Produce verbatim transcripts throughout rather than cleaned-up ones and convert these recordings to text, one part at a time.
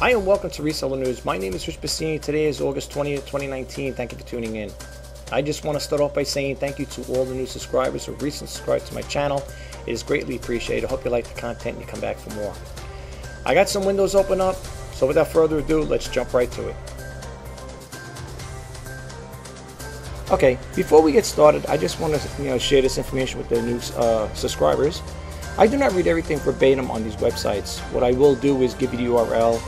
Hi and welcome to Reseller News. My name is Rich Pasini. Today is August twentieth, twenty nineteen. Thank you for tuning in. I just want to start off by saying thank you to all the new subscribers who recently subscribed to my channel. It is greatly appreciated. I hope you like the content and you come back for more. I got some windows open up, so without further ado, let's jump right to it. Okay, before we get started, I just want to you know, share this information with the new uh, subscribers. I do not read everything verbatim on these websites. What I will do is give you the U R L,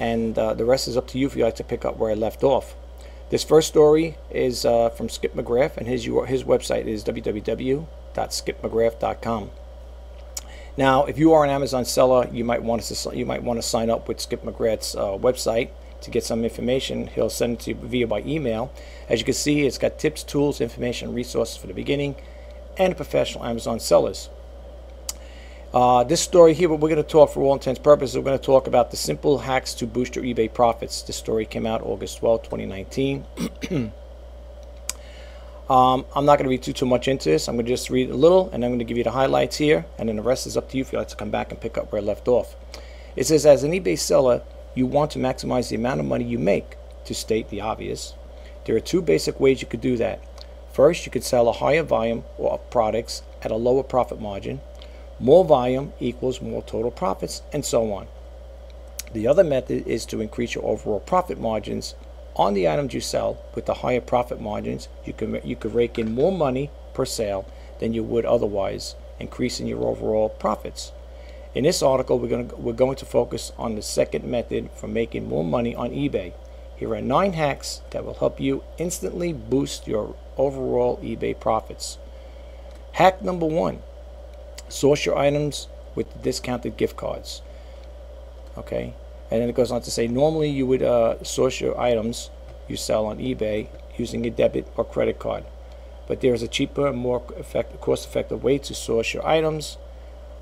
and uh, the rest is up to you if you like to pick up where I left off. This first story is uh, from Skip McGrath, and his his website is w w w dot skip mcgrath dot com. Now, if you are an Amazon seller, you might want to you might want to sign up with Skip McGrath's uh, website to get some information. He'll send it to you via by email. As you can see, it's got tips, tools, information, resources for the beginning and professional Amazon sellers. Uh, this story here, but we're going to talk for all intents and purposes, we're going to talk about the simple hacks to boost your eBay profits. This story came out August twelfth, twenty nineteen. um, I'm not going to read too, too much into this. I'm going to just read a little, and I'm going to give you the highlights here, and then the rest is up to you if you'd like to come back and pick up where I left off. It says, as an eBay seller, you want to maximize the amount of money you make. To state the obvious, there are two basic ways you could do that. First, you could sell a higher volume of products at a lower profit margin. More volume equals more total profits, and so on. The other method is to increase your overall profit margins on the items you sell. With the higher profit margins, you can you could rake in more money per sale than you would otherwise, increasing your overall profits. In this article, we're going to, we're going to focus on the second method for making more money on eBay. Here are nine hacks that will help you instantly boost your overall eBay profits. Hack number one. Source your items with discounted gift cards. Okay, and then it goes on to say normally you would uh, source your items you sell on eBay using a debit or credit card, but there is a cheaper and more effective, cost-effective way to source your items,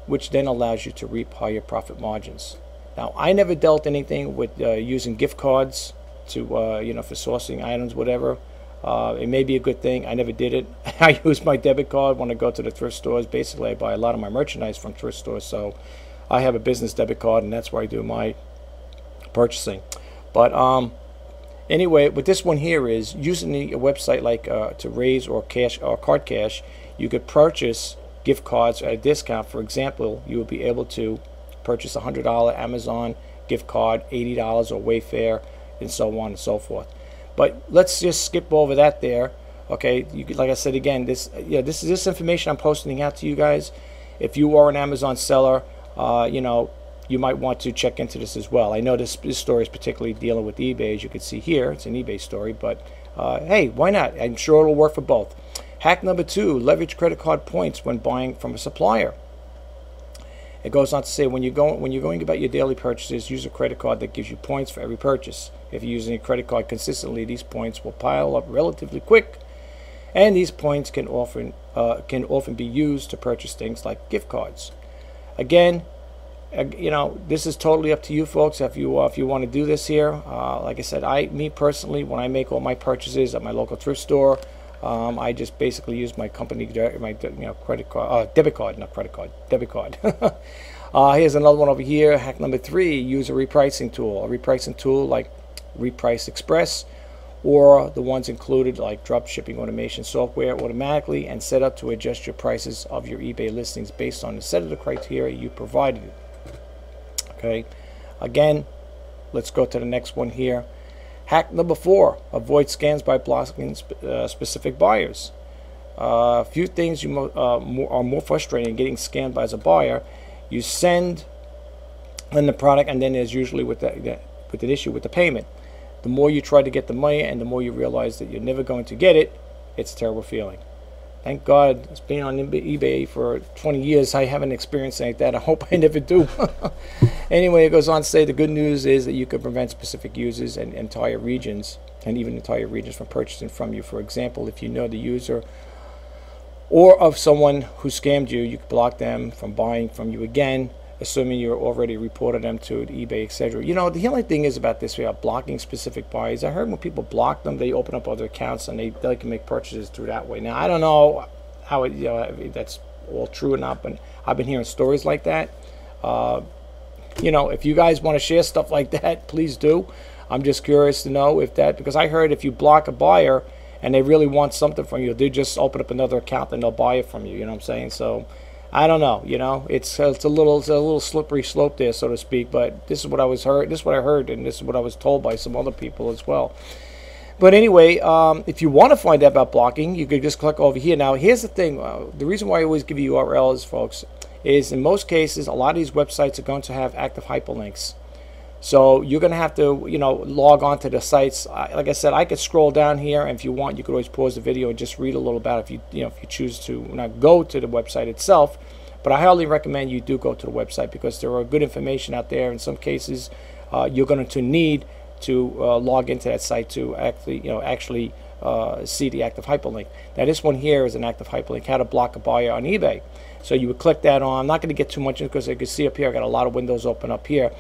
which then allows you to reap higher profit margins. Now, I never dealt anything with uh, using gift cards to uh, you know for sourcing items, whatever. Uh, it may be a good thing. I never did it. I use my debit card when I go to the thrift stores. Basically, I buy a lot of my merchandise from thrift stores, so I have a business debit card, and that's where I do my purchasing. But um, anyway, what this one here is, using a website like uh, to raise or cash or card cash, you could purchase gift cards at a discount. For example, you would be able to purchase a one hundred dollar Amazon gift card, eighty dollars or Wayfair, and so on and so forth. But let's just skip over that there, okay? You could, like I said again, this yeah, this is this information I'm posting out to you guys. If you are an Amazon seller, uh, you know, you might want to check into this as well. I know this, this story is particularly dealing with eBay, as you can see here. It's an eBay story, but uh, hey, why not? I'm sure it'll work for both. Hack number two, leverage credit card points when buying from a supplier. It goes on to say when you're going when you're going about your daily purchases, use a credit card that gives you points for every purchase. If you're using a credit card consistently, these points will pile up relatively quick, and these points can often uh, can often be used to purchase things like gift cards. Again, uh, you know this is totally up to you folks if you uh, if you want to do this here. Uh, like I said, I me personally, when I make all my purchases at my local thrift store, Um, I just basically use my company, my you know, credit card, uh, debit card, not credit card, debit card. uh, here's another one over here. Hack number three, use a repricing tool. A repricing tool like Reprice Express or the ones included like drop shipping automation software automatically and set up to adjust your prices of your eBay listings based on the set of the criteria you provided. Okay, again, let's go to the next one here. Hack number four, avoid scams by blocking sp uh, specific buyers. Uh, few things you mo uh, more, are more frustrating than getting scammed by as a buyer. You send in the product, and then there's usually with, that, that, with an issue with the payment. The more you try to get the money and the more you realize that you're never going to get it, it's a terrible feeling. Thank God it's been on eBay for twenty years. I haven't experienced anything like that. I hope I never do. Anyway, it goes on to say the good news is that you can prevent specific users and entire regions and even entire regions from purchasing from you. For example, if you know the user or of someone who scammed you, you can block them from buying from you again, assuming you already reported them to eBay, et cetera. You know, the only thing is about this, we are blocking specific buyers. I heard when people block them, they open up other accounts and they, they can make purchases through that way. Now, I don't know how it, you know, if that's all true or not, but I've been hearing stories like that. Uh, you know, if you guys want to share stuff like that, please do. I'm just curious to know if that, because I heard if you block a buyer and they really want something from you, they just open up another account and they'll buy it from you. You know what I'm saying? So I don't know. You know, it's it's a little it's a little slippery slope there, so to speak. But this is what I was heard. This is what I heard, and this is what I was told by some other people as well. But anyway, um, if you want to find out about blocking, you could just click over here. Now, here's the thing. Uh, the reason why I always give you U R Ls, folks, is in most cases, a lot of these websites are going to have active hyperlinks. So you're going to have to, you know, log on to the sites. I, like I said, I could scroll down here, and if you want, you could always pause the video and just read a little about it if you, you know, if you choose to not go to the website itself. But I highly recommend you do go to the website, because there are good information out there. In some cases, uh, you're going to need to uh, log into that site to actually, you know, actually uh, see the active hyperlink. Now, this one here is an active hyperlink, how to block a buyer on eBay. So you would click that on. I'm not going to get too much into it, because you can see up here, I got a lot of windows open up here.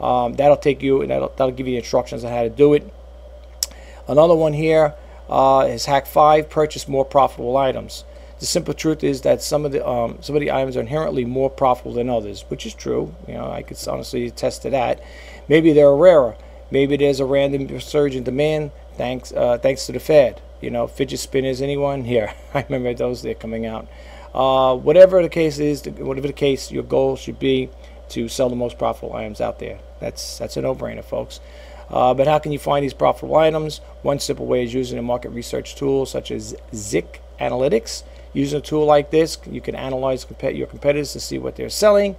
Um, that'll take you, and that'll, that'll give you the instructions on how to do it. Another one here uh, is hack five: purchase more profitable items. The simple truth is that some of the um, some of the items are inherently more profitable than others, which is true. You know, I could honestly attest to that. Maybe they're rarer. Maybe there's a random surge in demand thanks uh, thanks to the Fed. You know, fidget spinners. Anyone here? I remember those. They're coming out. Uh, whatever the case is, whatever the case, your goal should be to sell the most profitable items out there. That's that's a no-brainer, folks. Uh, but how can you find these profitable items? One simple way is using a market research tool such as Zik Analytics. Using a tool like this, you can analyze compet your competitors to see what they're selling,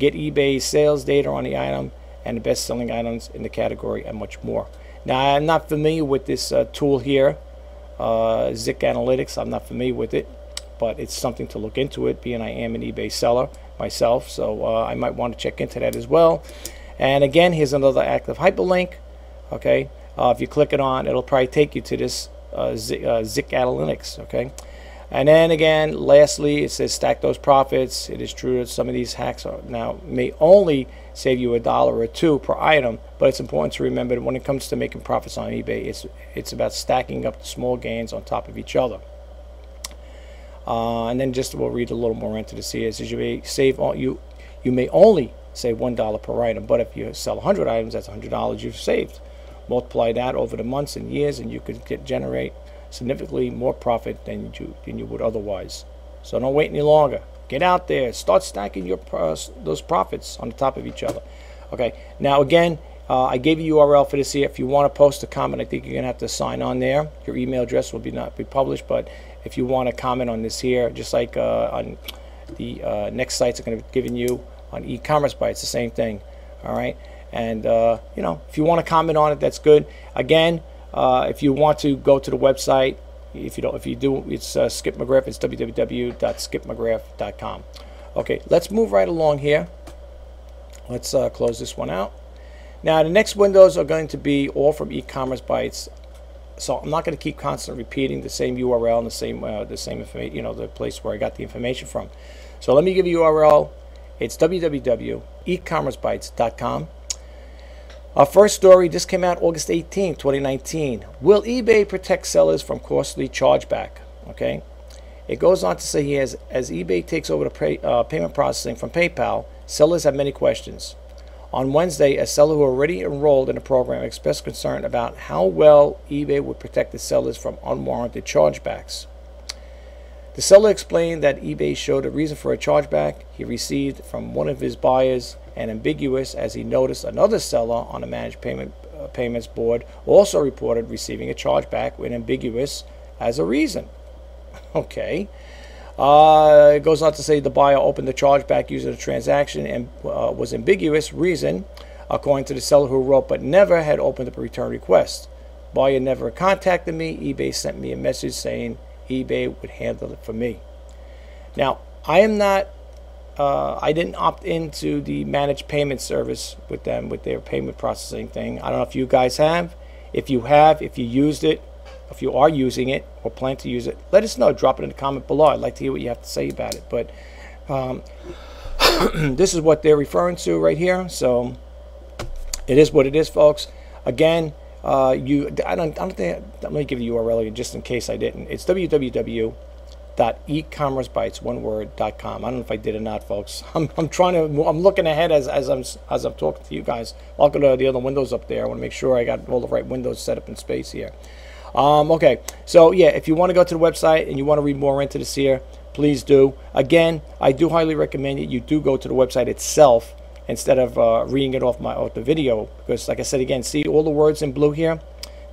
get eBay sales data on the item, and the best-selling items in the category, and much more. Now, I'm not familiar with this uh, tool here, uh, Zik Analytics. I'm not familiar with it, but it's something to look into it, being I am an eBay seller myself, so uh, I might want to check into that as well. And again, here's another active hyperlink. Okay, uh, if you click it on, it'll probably take you to this uh, Zik, uh, Zik Analytics. Okay, and then again, lastly, it says stack those profits. It is true that some of these hacks are now may only save you a dollar or two per item, but it's important to remember that when it comes to making profits on eBay, it's it's about stacking up the small gains on top of each other. Uh, and then just we'll read a little more into this here. It says you may save all you you may only save one dollar per item, but if you sell one hundred items, that's one hundred dollars you've saved. Multiply that over the months and years, and you could get generate significantly more profit than you than you would otherwise. So don't wait any longer. Get out there. Start stacking your uh, those profits on the top of each other. Okay. Now again, uh, I gave you a U R L for this here. If you want to post a comment, I think you're gonna have to sign on there. Your email address will be not be published, but if you want to comment on this here, just like uh, on the uh, next sites are going to be giving you on e-commerce bytes, the same thing. All right, and uh, you know, if you want to comment on it, that's good. Again, uh, if you want to go to the website, if you don't, if you do, it's uh, Skip McGrath. It's w w w dot skip mcgrath dot com. Okay, let's move right along here. Let's uh, close this one out. Now, the next windows are going to be all from e-commerce bytes. So I'm not going to keep constantly repeating the same U R L and the same uh, the same information, you know, the place where I got the information from. So let me give you U R L. It's w w w dot e commerce bytes dot com. Our first story just came out August eighteenth twenty nineteen. Will eBay protect sellers from costly chargeback? Okay. It goes on to say here, as, as eBay takes over the pay, uh, payment processing from PayPal, sellers have many questions. On Wednesday, a seller who already enrolled in the program expressed concern about how well eBay would protect the sellers from unwarranted chargebacks. The seller explained that eBay showed a reason for a chargeback he received from one of his buyers and ambiguous, as he noticed another seller on the managed payment, uh, payments board also reported receiving a chargeback with ambiguous as a reason. Okay. Uh, it goes on to say the buyer opened the chargeback using the transaction and uh, was ambiguous reason, according to the seller who wrote, but never had opened up a return request. Buyer never contacted me. eBay sent me a message saying eBay would handle it for me. Now, I am not, uh, I didn't opt into the managed payment service with them, with their payment processing thing. I don't know if you guys have. If you have, if you used it, if you are using it or plan to use it, let us know. Drop it in the comment below. I'd like to hear what you have to say about it. But um, this is what they're referring to right here. So it is what it is, folks. Again, uh, you I don't I don't think I'm going to give the U R L just in case I didn't. It's w w w dot e commerce bytes one word dot com. I don't know if I did or not, folks. I'm, I'm trying to, I'm looking ahead as, as, I'm, as I'm talking to you guys. I'll go to the other windows up there. I want to make sure I got all the right windows set up in space here. Um, okay, so yeah, if you want to go to the website and you want to read more into this here, please do. Again, I do highly recommend that you do go to the website itself instead of uh, reading it off my off the video, because like I said again, see all the words in blue here?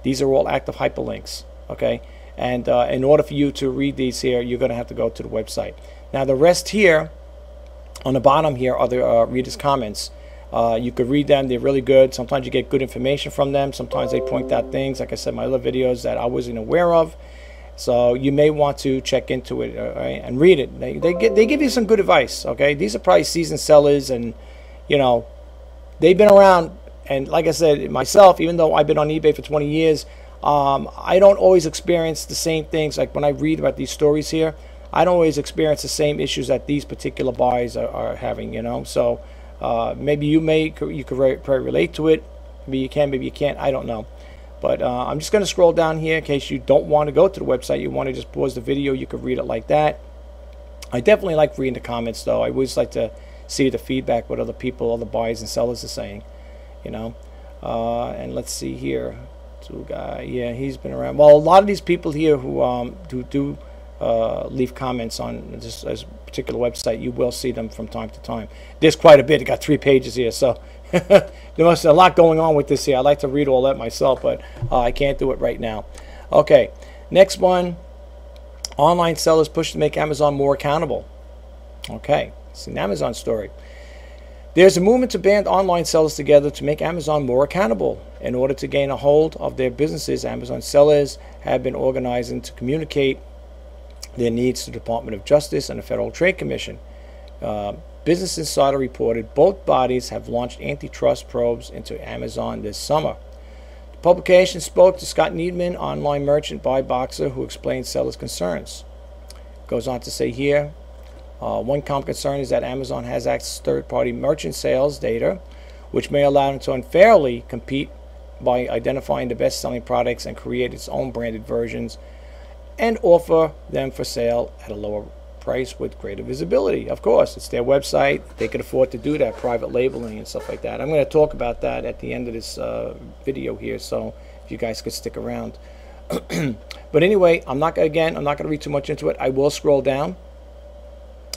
These are all active hyperlinks, okay? And uh, in order for you to read these here, you're going to have to go to the website. Now, the rest here on the bottom here are the uh, readers' comments. Uh, you could read them. They're really good. Sometimes you get good information from them. Sometimes they point out things, like I said, my other videos that I wasn't aware of. So you may want to check into it, all right, and read it. They, they, get, they give you some good advice, okay? These are probably seasoned sellers, and, you know, they've been around. And like I said, myself, even though I've been on eBay for twenty years, Um, I don't always experience the same things. Like when I read about these stories here, I don't always experience the same issues that these particular buyers are, are having, you know. So uh, maybe you may you could re relate to it. Maybe you can, maybe you can't. I don't know. But uh, I'm just going to scroll down here in case you don't want to go to the website. You want to just pause the video. You could read it like that. I definitely like reading the comments, though. I always like to see the feedback, what other people, other buyers and sellers are saying, you know. Uh, and let's see here. Guy, yeah, he's been around. Well, a lot of these people here who um, do do uh, leave comments on this, this particular website, you will see them from time to time. There's quite a bit. It got three pages here, so there must be a lot going on with this here. I like to read all that myself, but uh, I can't do it right now. Okay, next one. Online sellers push to make Amazon more accountable. Okay, it's an Amazon story. There's a movement to band online sellers together to make Amazon more accountable. In order to gain a hold of their businesses, Amazon sellers have been organizing to communicate their needs to the Department of Justice and the Federal Trade Commission. Uh, Business Insider reported both bodies have launched antitrust probes into Amazon this summer. The publication spoke to Scott Needman, online merchant buy boxer, who explained sellers' concerns. Goes on to say here, Uh, one common concern is that Amazon has access to third-party merchant sales data, which may allow them to unfairly compete by identifying the best-selling products and create its own branded versions and offer them for sale at a lower price with greater visibility. Of course, it's their website. They could afford to do that, private labeling and stuff like that. I'm going to talk about that at the end of this uh, video here, so if you guys could stick around. But anyway, I'm not, again, I'm not going to read too much into it. I will scroll down.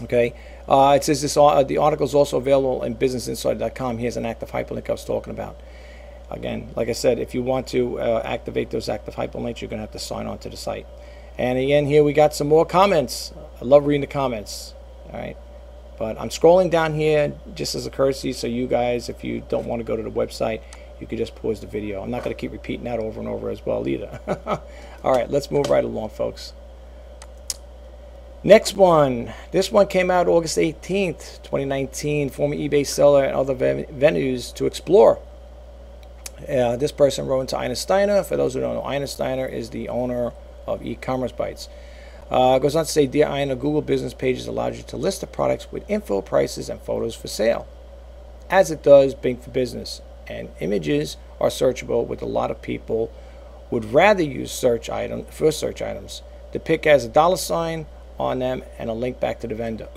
Okay, uh, it says this, uh, the article is also available in business insider dot com. Here's an active hyperlink I was talking about. Again, like I said, if you want to uh, activate those active hyperlinks, you're going to have to sign on to the site. And again, here we got some more comments. I love reading the comments. All right, but I'm scrolling down here just as a courtesy, so you guys, if you don't want to go to the website, you can just pause the video. I'm not going to keep repeating that over and over as well either. All right, let's move right along, folks. Next one. This one came out August eighteenth twenty nineteen. Former eBay seller and other ven venues to explore. Uh, this person wrote into Ina Steiner. For those who don't know, Ina Steiner is the owner of E-Commerce Bytes. Uh, goes on to say, Dear Ina, Google Business Pages allows you to list the products with info, prices, and photos for sale, as it does Bing for Business. And images are searchable, with a lot of people would rather use search item for search items. The pic has a dollar sign on them and a link back to the vendor.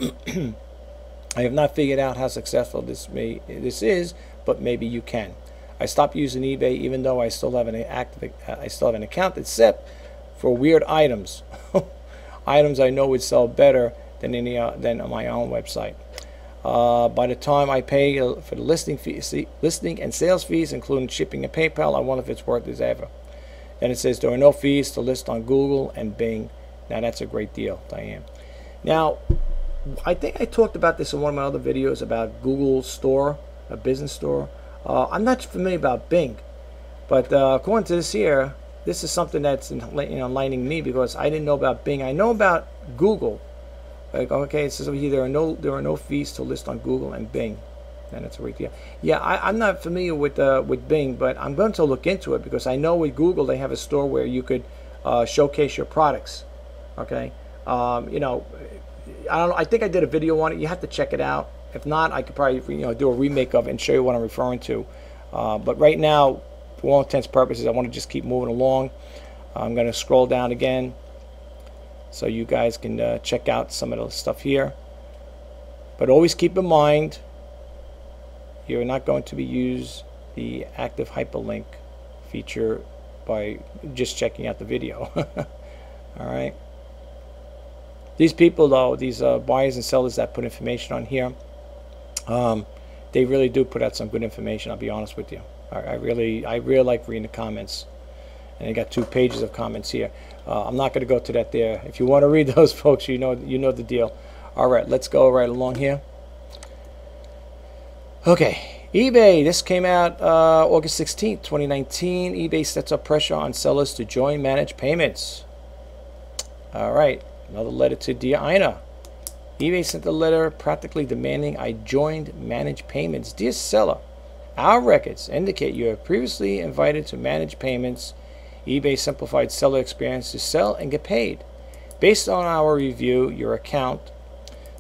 I have not figured out how successful this may this is, but maybe you can. I stopped using eBay, even though I still have an active uh, I still have an account, except for weird items, items I know would sell better than any uh, than on my own website. Uh, by the time I pay for the listing fees, listing and sales fees, including shipping and PayPal, I wonder if it's worth it ever. Then it says there are no fees to list on Google and Bing. Now that's a great deal, Diane. Now, I think I talked about this in one of my other videos about Google Store, a business store. Uh, I'm not familiar about Bing, but uh, according to this here, this is something that's enlightening me, because I didn't know about Bing. I know about Google. Like, okay, it says over here there are no there are no fees to list on Google and Bing. And that's a great deal. Yeah, I, I'm not familiar with uh, with Bing, but I'm going to look into it, because I know with Google they have a store where you could uh, showcase your products. Okay, um, you know, I don't know, I think I did a video on it. You have to check it out. If not, I could probably, you know, do a remake of it and show you what I'm referring to. Uh, but right now, for all intents and purposes, I want to just keep moving along. I'm going to scroll down again. So you guys can uh, check out some of the stuff here. But always keep in mind, you're not going to be use the active hyperlink feature by just checking out the video. All right. These people, though, these uh, buyers and sellers that put information on here, um, they really do put out some good information. I'll be honest with you. I, I really, I really like reading the comments. And I got two pages of comments here. Uh, I'm not going to go to that there. If you want to read those, folks, you know, you know the deal. All right, let's go right along here. Okay, eBay. This came out uh, August sixteenth, twenty nineteen. eBay sets up pressure on sellers to join managed payments. All right, another letter to Dear Ina. eBay sent a letter practically demanding I joined managed payments. Dear seller, our records indicate you were previously invited to manage payments. eBay simplified seller experience to sell and get paid. Based on our review, your account,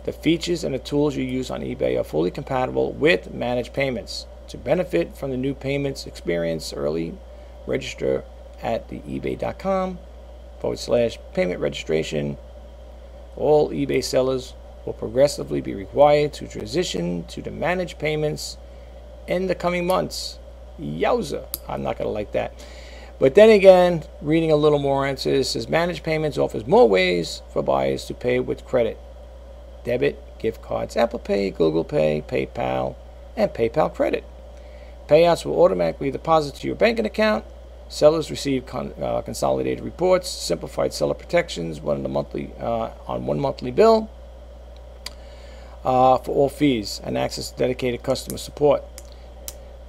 the features and the tools you use on eBay are fully compatible with managed payments. To benefit from the new payments experience early, register at the ebay.com forward slash payment registration. All eBay sellers will progressively be required to transition to the managed payments in the coming months. Yowza, I'm not going to like that. But then again, reading a little more into this, it says managed payments offers more ways for buyers to pay with credit, debit, gift cards, Apple Pay, Google Pay, PayPal, and PayPal Credit. Payouts will automatically deposit to your banking account. Sellers receive con uh, consolidated reports, simplified seller protections, one the monthly uh, on one monthly bill uh, for all fees, and access to dedicated customer support.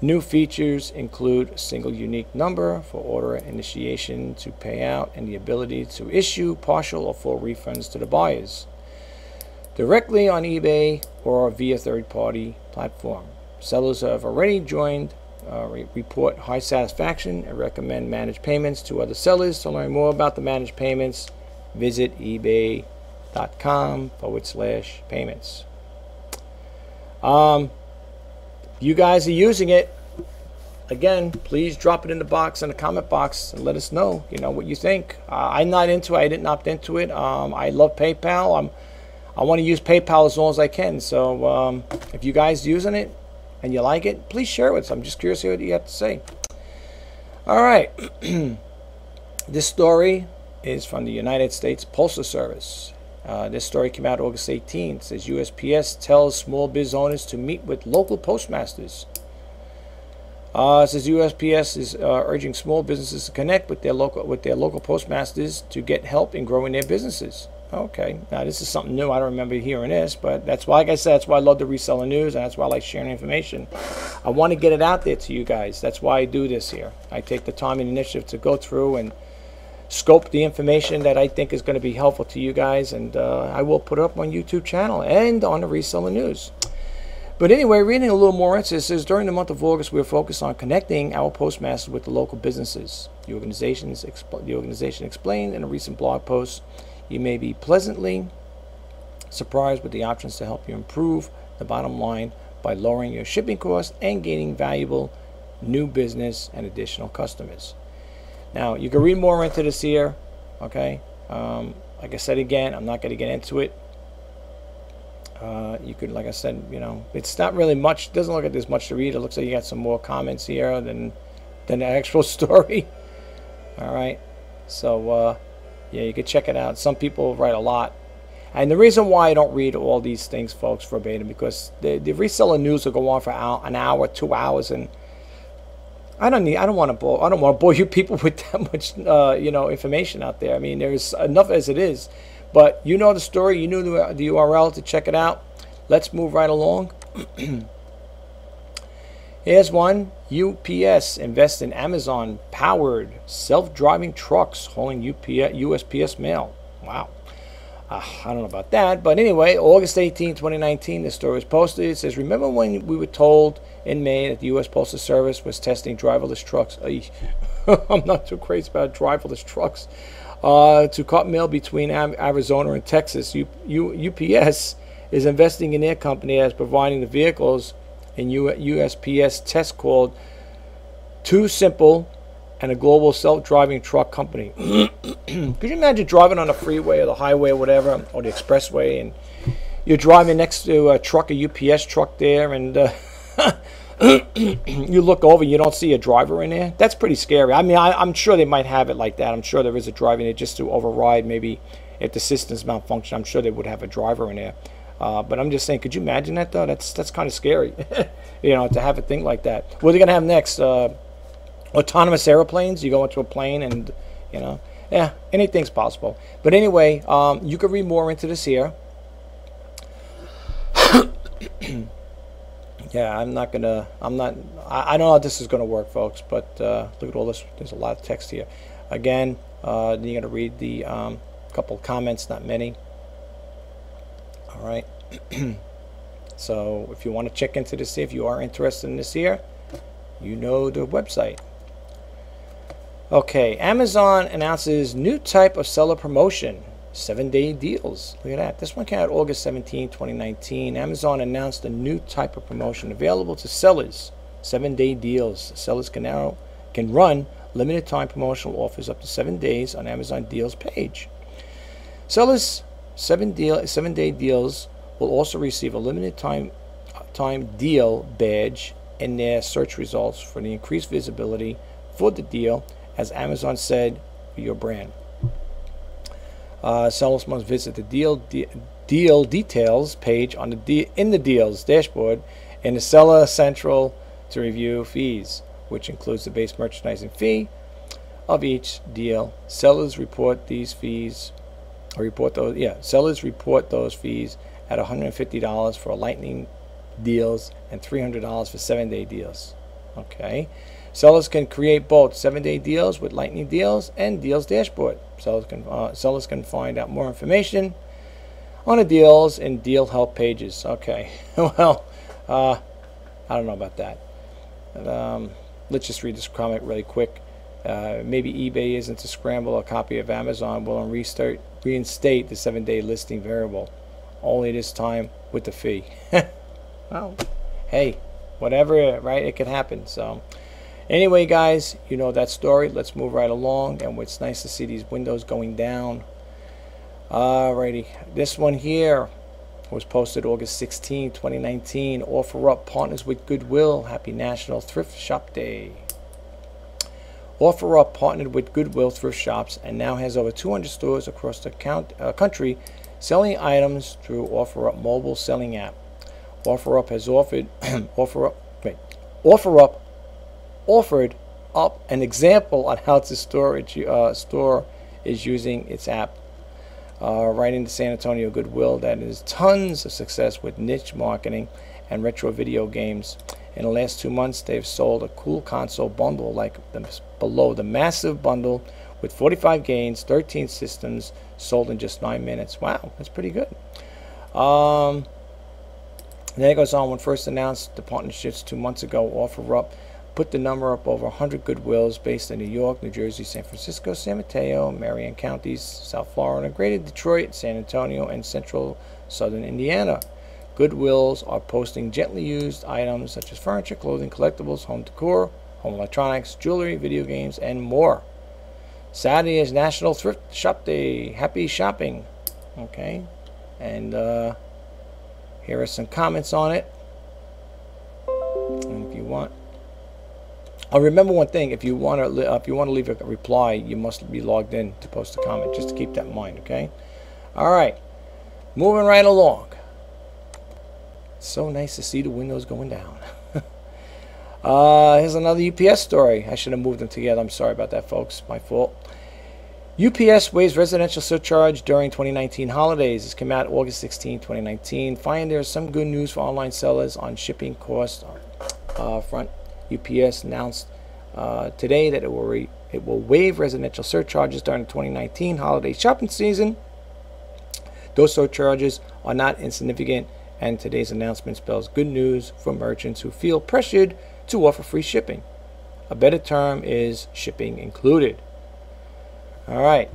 New features include a single unique number for order initiation to payout and the ability to issue partial or full refunds to the buyers directly on eBay or via third-party platform. Sellers who have already joined uh, re report high satisfaction and recommend managed payments to other sellers. To learn more about the managed payments, visit ebay.com forward slash payments. Um, you guys are using it. Again, please drop it in the box, in the comment box, and let us know, you know, what you think. Uh, I'm not into it. I didn't opt into it. Um, I love PayPal. I'm, I want to use PayPal as long as I can. So um, if you guys are using it and you like it, please share it with us. I'm just curious to hear what you have to say. All right. This story is from the United States Postal Service. Uh, this story came out August eighteenth. It says U S P S tells small biz owners to meet with local postmasters. Uh, it says U S P S is uh, urging small businesses to connect with their local with their local postmasters to get help in growing their businesses. Okay, now this is something new. I don't remember hearing this, but that's why, like I said, that's why I love the reseller news, and that's why I like sharing information. I want to get it out there to you guys. That's why I do this here. I take the time and initiative to go through and scope the information that I think is going to be helpful to you guys, and uh, I will put it up on YouTube channel and on the Reseller News. But anyway, reading a little more, it says during the month of August, we are focused on connecting our postmasters with the local businesses. The organizations, the organization explained in a recent blog post. You may be pleasantly surprised with the options to help you improve the bottom line by lowering your shipping costs and gaining valuable new business and additional customers. Now, you can read more into this here, okay? Um, like I said, again, I'm not going to get into it. Uh, you could, like I said, you know, it's not really much. It doesn't look like there's much to read. It looks like you got some more comments here than, than the actual story. All right. So, uh, yeah, you could check it out. Some people write a lot. And the reason why I don't read all these things, folks, verbatim, because the, the reseller news will go on for an hour, two hours, and I don't need. I don't want to bore. I don't want to bore you people with that much, uh, you know, information out there. I mean, there's enough as it is. But you know the story. You knew the, the U R L to check it out. Let's move right along. Here's one. U P S invests in Amazon-powered self-driving trucks hauling U P S U S P S mail. Wow. Uh, I don't know about that. But anyway, August eighteenth, twenty nineteen, this story was posted. It says, remember when we were told in May that the U S Postal Service was testing driverless trucks? I'm not too crazy about driverless trucks. Uh, to cut mail between Arizona and Texas, U U U P S is investing in their company as providing the vehicles in U S P S test called TUSimple and a global self-driving truck company. Could you imagine driving on a freeway or the highway or whatever, or the expressway, and you're driving next to a truck, a U P S truck there, and uh, you look over, you don't see a driver in there? That's pretty scary. I mean, I, I'm sure they might have it like that. I'm sure there is a driver in there just to override. Maybe if the system's malfunction, I'm sure they would have a driver in there. Uh, but I'm just saying, could you imagine that, though? That's that's kind of scary, you know, to have a thing like that. What are they going to have next? Uh, autonomous airplanes? You go into a plane and, you know, yeah, anything's possible. But anyway, um, you can read more into this here. Yeah, I'm not gonna, I'm not, I, I don't know how this is gonna work, folks, but uh, look at all this. There's a lot of text here. Again, uh, you're gonna read the um, couple comments, not many. All right. So if you want to check into this, if you are interested in this here, you know the website. Okay, Amazon announces new type of seller promotion. Seven-day deals. Look at that. This one came out August seventeenth, twenty nineteen. Amazon announced a new type of promotion available to sellers. Seven-day deals. Sellers can now can run limited-time promotional offers up to seven days on Amazon Deals page. Sellers seven deal seven-day deals will also receive a limited-time time deal badge in their search results for the increased visibility for the deal, as Amazon said, for your brand. Uh, sellers must visit the deal de deal details page on the de in the deals dashboard in the seller central to review fees, which includes the base merchandising fee of each deal. Sellers report these fees, or report those. Yeah, sellers report those fees at one hundred fifty dollars for lightning deals and three hundred dollars for seven-day deals. Okay. Sellers can create both seven-day deals with lightning deals and deals dashboard. Sellers can, uh, sellers can find out more information on the deals and deal help pages. Okay, well, uh, I don't know about that. But, um, let's just read this comment really quick. Uh, maybe eBay isn't to scramble a copy of Amazon. Will restart, reinstate the seven-day listing variable, only this time with the fee. Well, hey, whatever, right? It could happen. So. Anyway, guys, you know that story. Let's move right along, and it's nice to see these windows going down. Alrighty, this one here was posted August sixteenth, twenty nineteen. OfferUp partners with Goodwill. Happy National Thrift Shop Day. OfferUp partnered with Goodwill thrift shops and now has over two hundred stores across the count, uh, country selling items through OfferUp mobile selling app. OfferUp has offered OfferUp. Wait, OfferUp. offered up an example on how to store it, uh, store is using its app, uh, right into San Antonio Goodwill that is tons of success with niche marketing and retro video games. In the last two months, they've sold a cool console bundle like the, below the massive bundle with forty-five games, thirteen systems sold in just nine minutes. Wow, that's pretty good. Um, then it goes on. When first announced the partnerships two months ago, OfferUp put the number up over one hundred Goodwills based in New York, New Jersey, San Francisco, San Mateo, Marion counties, South Florida, Greater Detroit, San Antonio, and Central Southern Indiana. Goodwills are posting gently used items such as furniture, clothing, collectibles, home decor, home electronics, jewelry, video games, and more. Saturday is National Thrift Shop Day. Happy shopping. Okay. And uh, here are some comments on it. And if you want... I remember one thing: if you want to, if you want to leave a reply, you must be logged in to post a comment. Just to keep that in mind, okay? All right, moving right along. So nice to see the windows going down. uh, here's another U P S story. I should have moved them together. I'm sorry about that, folks. My fault. U P S waives residential surcharge during twenty nineteen holidays. This came out August sixteenth, twenty nineteen. Find there's some good news for online sellers on shipping costs uh, front. U P S announced uh, today that it will, re it will waive residential surcharges during the twenty nineteen holiday shopping season. Those surcharges are not insignificant, and today's announcement spells good news for merchants who feel pressured to offer free shipping. A better term is shipping included. All right,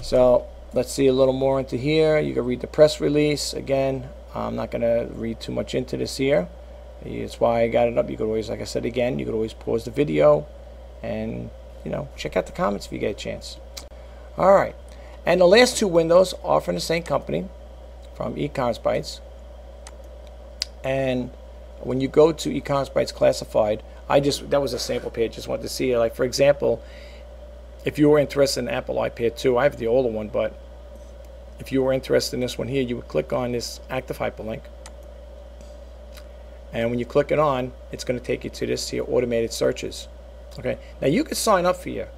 so let's see a little more into here. You can read the press release. Again, I'm not going to read too much into this here. That's why I got it up. You could always, like I said again, you could always pause the video and, you know, check out the comments if you get a chance. All right. And the last two windows are from the same company, from e-commerce bytes. And when you go to e-commerce bytes classified, I just, that was a sample page. Just wanted to see it. Like, for example, if you were interested in Apple iPad two, I have the older one, but if you were interested in this one here, you would click on this active hyperlink. And when you click it on, it's going to take you to this here, automated searches. Okay. Now you can sign up for here.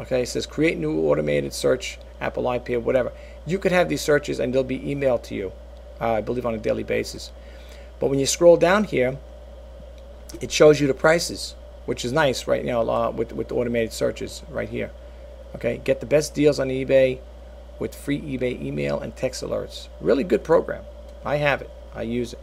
Okay. It says create new automated search, Apple iPad, whatever. You could have these searches and they'll be emailed to you, uh, I believe on a daily basis. But when you scroll down here, it shows you the prices, which is nice right now uh, with, with automated searches right here. Okay. Get the best deals on eBay with free eBay email and text alerts. Really good program. I have it. I use it.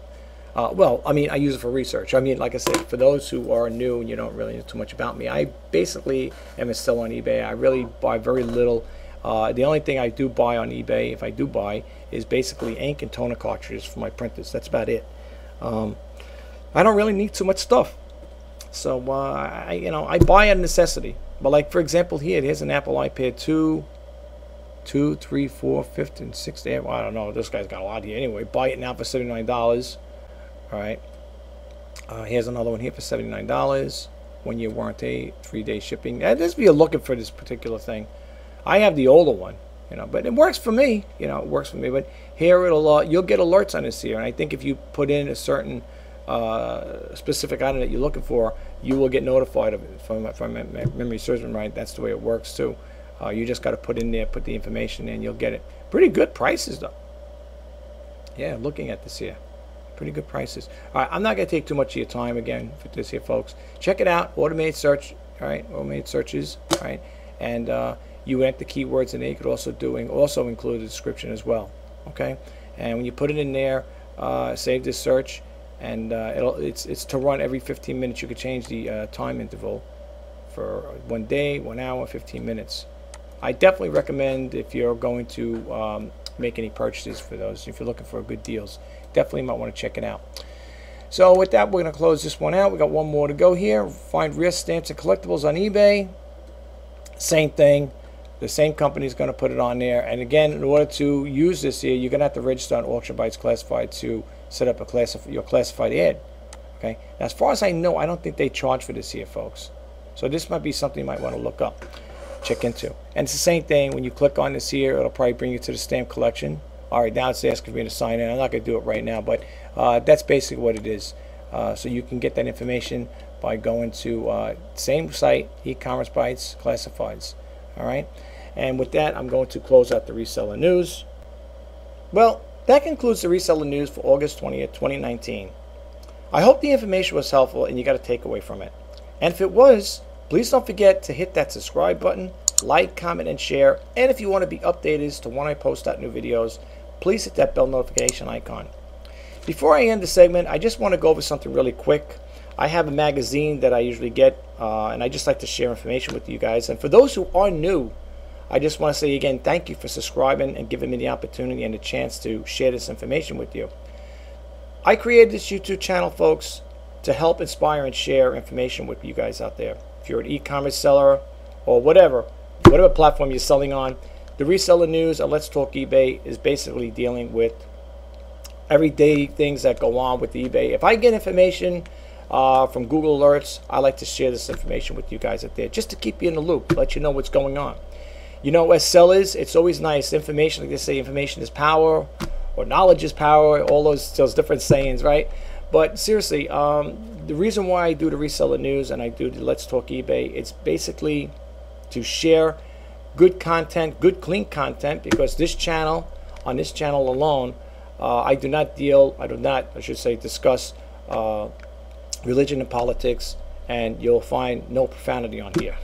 Uh, well, I mean, I use it for research. I mean, like I said, for those who are new and you don't really know too much about me, I basically am still on eBay. I really buy very little. Uh, the only thing I do buy on eBay, if I do buy, is basically ink and toner cartridges for my printers. That's about it. Um, I don't really need too much stuff. So, uh, I, you know, I buy out of necessity. But like, for example, here, here's an Apple iPad two, two, three, four, fifteen, sixty. Well, I don't know. This guy's got a lot here. Anyway, buy it now for seventy-nine dollars. All right, uh, here's another one here for seventy-nine dollars, one year warranty, three day shipping. Uh, this be looking for this particular thing. I have the older one, you know, but it works for me. You know, it works for me. But here it'll uh, you'll get alerts on this here, and I think if you put in a certain uh, specific item that you're looking for, you will get notified of it. From from memory serves me right, that's the way it works too. Uh, you just got to put in there, put the information in, you'll get it. Pretty good prices though. Yeah, looking at this here. Pretty good prices. All right, I'm not going to take too much of your time again for this here, folks. Check it out, automated search, all right, automated searches, all right, and uh, you enter the keywords in there. You could also doing also include a description as well, okay? And when you put it in there, uh, save this search, and uh, it'll it's it's to run every fifteen minutes. You could change the uh, time interval for one day, one hour, fifteen minutes. I definitely recommend if you're going to um, make any purchases for those, if you're looking for good deals. Definitely might want to check it out. So with that, we're going to close this one out. We got one more to go here. Find rare stamps and collectibles on eBay. Same thing. The same company is going to put it on there. And again, in order to use this here, you're going to have to register on Auction Bytes Classified to set up a classif your classified ad. Okay. Now, as far as I know, I don't think they charge for this here, folks. So this might be something you might want to look up, check into. And it's the same thing. When you click on this here, it'll probably bring you to the stamp collection. All right, now it's asking me to sign in. I'm not going to do it right now, but uh, that's basically what it is. Uh, so you can get that information by going to uh, same site, e-commerce bytes, classifieds. All right, and with that, I'm going to close out the reseller news. Well, that concludes the reseller news for August twentieth, twenty nineteen. I hope the information was helpful and you got a takeaway from it. And if it was, please don't forget to hit that subscribe button, like, comment, and share. And if you want to be updated as to when I post out new videos, please hit that bell notification icon. Before I end the segment, I just want to go over something really quick. I have a magazine that I usually get, uh, and I just like to share information with you guys. And for those who are new, I just want to say again, thank you for subscribing and giving me the opportunity and the chance to share this information with you. I created this YouTube channel, folks, to help inspire and share information with you guys out there. If you're an e-commerce seller or whatever, whatever platform you're selling on, the reseller news and Let's Talk eBay is basically dealing with everyday things that go on with eBay. If I get information uh, from Google Alerts, I like to share this information with you guys out there just to keep you in the loop, let you know what's going on. You know, as sellers, it's always nice. Information, like they say, information is power, or knowledge is power, all those, those different sayings, right? But seriously, um, the reason why I do the reseller news and I do the Let's Talk eBay, it's basically to share good content, good clean content, because this channel, on this channel alone, uh, I do not deal, I do not, I should say, discuss uh, religion and politics, and you'll find no profanity on here,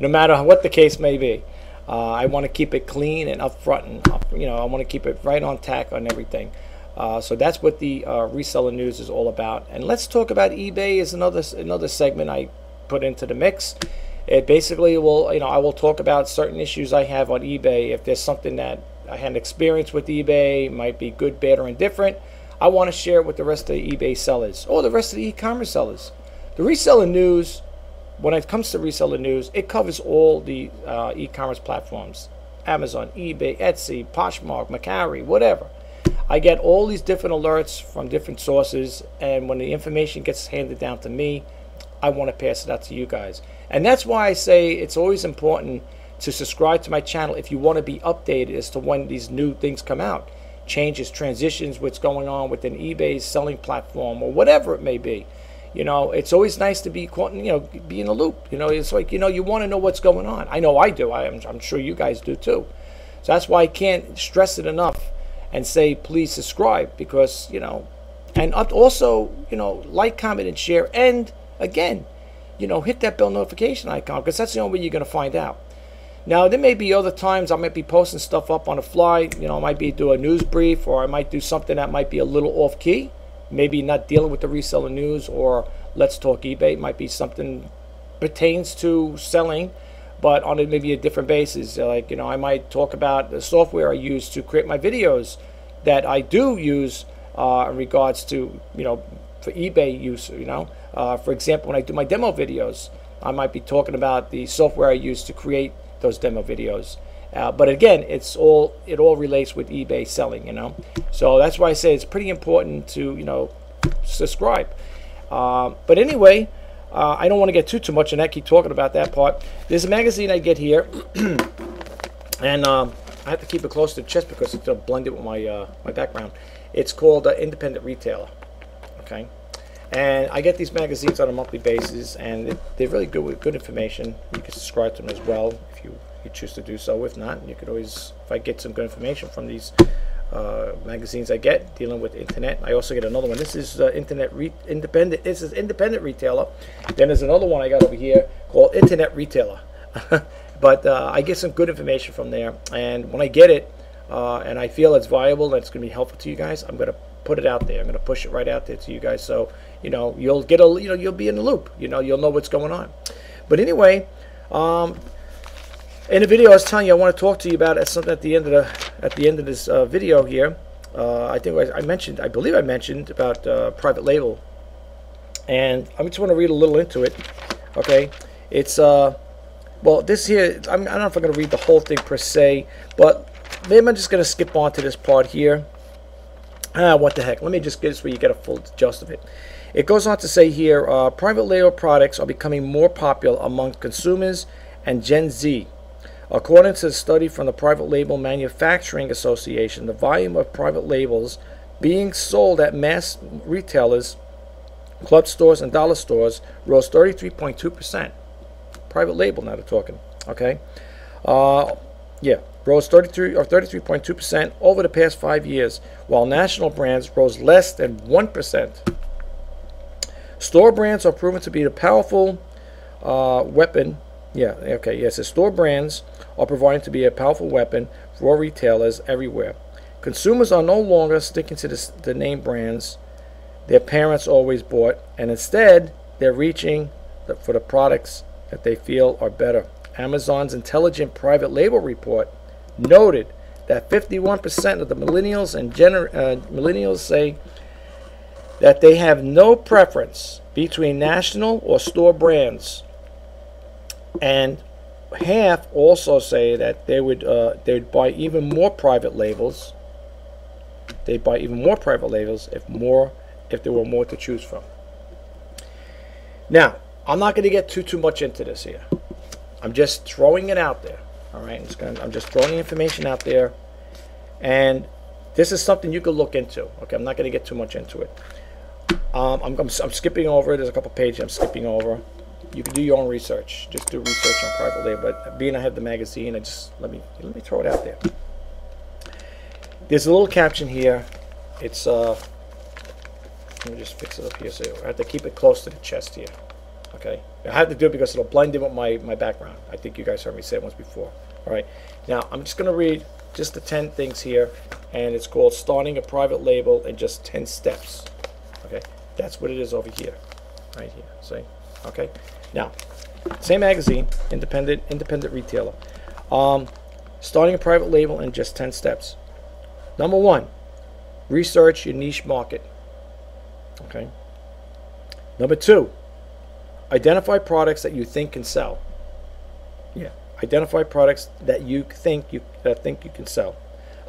no matter what the case may be. Uh, I want to keep it clean and upfront, and up, you know, I want to keep it right on tack on everything. Uh, so that's what the uh, reseller news is all about. And Let's Talk About eBay is another another segment I put into the mix. It basically will, you know, I will talk about certain issues I have on eBay. If there's something that I had an experience with eBay, might be good, bad, or indifferent, I want to share it with the rest of the eBay sellers or the rest of the e-commerce sellers. The reseller news, when it comes to reseller news, it covers all the uh, e-commerce platforms. Amazon, eBay, Etsy, Poshmark, Mercari, whatever. I get all these different alerts from different sources, and when the information gets handed down to me, I want to pass it out to you guys. And that's why I say it's always important to subscribe to my channel if you want to be updated as to when these new things come out. Changes, transitions, what's going on within eBay's selling platform or whatever it may be. You know, it's always nice to be, you know, be in the loop. You know, it's like, you know, you want to know what's going on. I know I do. I am, I'm sure you guys do too. So that's why I can't stress it enough and say, please subscribe, because, you know, and also, you know, like, comment, and share. And again, you know, hit that bell notification icon, because that's the only way you're going to find out. Now, there may be other times I might be posting stuff up on the fly. You know, I might be do a news brief, or I might do something that might be a little off key. Maybe not dealing with the reseller news, or Let's Talk eBay. It might be something pertains to selling, but on a, maybe a different basis. Like, you know, I might talk about the software I use to create my videos that I do use uh, in regards to, you know, for eBay use. You know, uh, for example, when I do my demo videos, I might be talking about the software I use to create those demo videos. Uh, but again, it's all it all relates with eBay selling, you know. So that's why I say it's pretty important to, you know, subscribe. Uh, but anyway, uh, I don't want to get too too much in that. Keep talking about that part. There's a magazine I get here, and um, I have to keep it close to the chest because it'll blend it with my uh, my background. It's called uh, Independent Retailer. Okay, and I get these magazines on a monthly basis, and they're really good with good information. You can subscribe to them as well if you. You choose to do so. If not, you could always, if I get some good information from these uh, magazines I get dealing with internet. I also get another one. This is uh, Internet Re Independent. This is Independent Retailer. Then there's another one I got over here called Internet Retailer. But uh, I get some good information from there, and when I get it uh, and I feel it's viable and it's going to be helpful to you guys, I'm going to put it out there. I'm going to push it right out there to you guys. So you know you'll get a you know you'll be in the loop. You know you'll know what's going on. But anyway. Um, In the video I was telling you I want to talk to you about at something at the end of the at the end of this uh, video here. Uh, I think I, I mentioned, I believe I mentioned about uh, private label, and I just want to read a little into it. Okay, it's uh, well, this here I'm, I don't know if I'm going to read the whole thing per se, but maybe I'm just going to skip on to this part here. Ah, what the heck? Let me just get this where you get a full gist of it. It goes on to say here, uh, private label products are becoming more popular among consumers and Gen Z. According to a study from the Private Label Manufacturing Association, the volume of private labels being sold at mass retailers, club stores, and dollar stores rose thirty-three point two percent. Private label, now they're talking. Okay, uh, yeah, rose thirty-three or thirty-three point two percent over the past five years, while national brands rose less than one percent. Store brands are proven to be the powerful uh, weapon. Yeah, okay, yes, the store brands are providing to be a powerful weapon for retailers everywhere. Consumers are no longer sticking to the, the name brands their parents always bought, and instead they're reaching the, for the products that they feel are better. Amazon's intelligent private label report noted that fifty-one percent of the millennials and gener uh, millennials say that they have no preference between national or store brands. And half also say that they would uh, they'd buy even more private labels. They'd buy even more private labels if more if there were more to choose from. Now, I'm not going to get too too much into this here. I'm just throwing it out there. All right, I'm just, gonna, I'm just throwing the information out there, and this is something you could look into. Okay, I'm not going to get too much into it. Um, I'm, I'm I'm skipping over. There's a couple pages I'm skipping over. You can do your own research. Just do research on private label. But being I have the magazine, I just let me let me throw it out there. There's a little caption here. It's uh. Let me just fix it up here. So I have to keep it close to the chest here. Okay. I have to do it because it'll blend in with my my background. I think you guys heard me say it once before. All right. Now I'm just gonna read just the ten things here, and it's called Starting a Private Label in Just ten Steps. Okay. That's what it is over here, right here. See. Okay. Now, same magazine, independent, independent retailer. Um, starting a private label in just ten steps. Number one, research your niche market. Okay. Number two, identify products that you think can sell. Yeah, Identify products that you think you that think you can sell.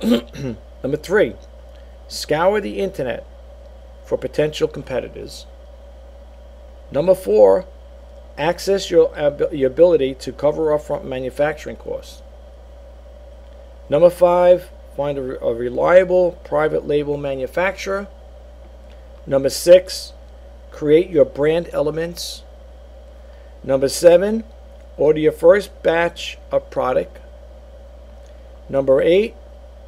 Number three, scour the internet for potential competitors. Number four, access your, ab your ability to cover upfront manufacturing costs. Number five, find a, re a reliable private label manufacturer. Number six, create your brand elements. Number seven, order your first batch of product. Number eight,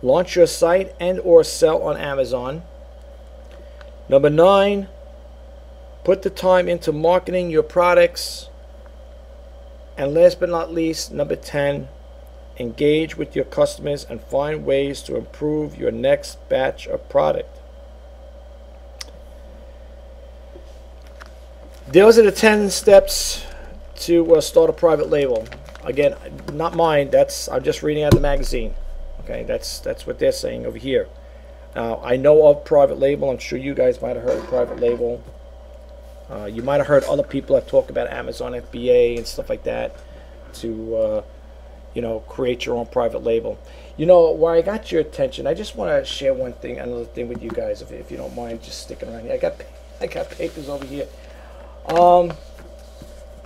launch your site and or sell on Amazon. Number nine, put the time into marketing your products. And last but not least, number ten, engage with your customers and find ways to improve your next batch of product. Those are the ten steps to uh, start a private label. Again, not mine, that's, I'm just reading out the magazine. Okay, that's that's what they're saying over here. Uh, I know of private label. I'm sure you guys might have heard of private label. Uh, you might have heard other people that talk about Amazon F B A and stuff like that to, uh, you know, create your own private label. You know, while I got your attention, I just want to share one thing, another thing with you guys, if, if you don't mind just sticking around here. I got, I got papers over here. Um,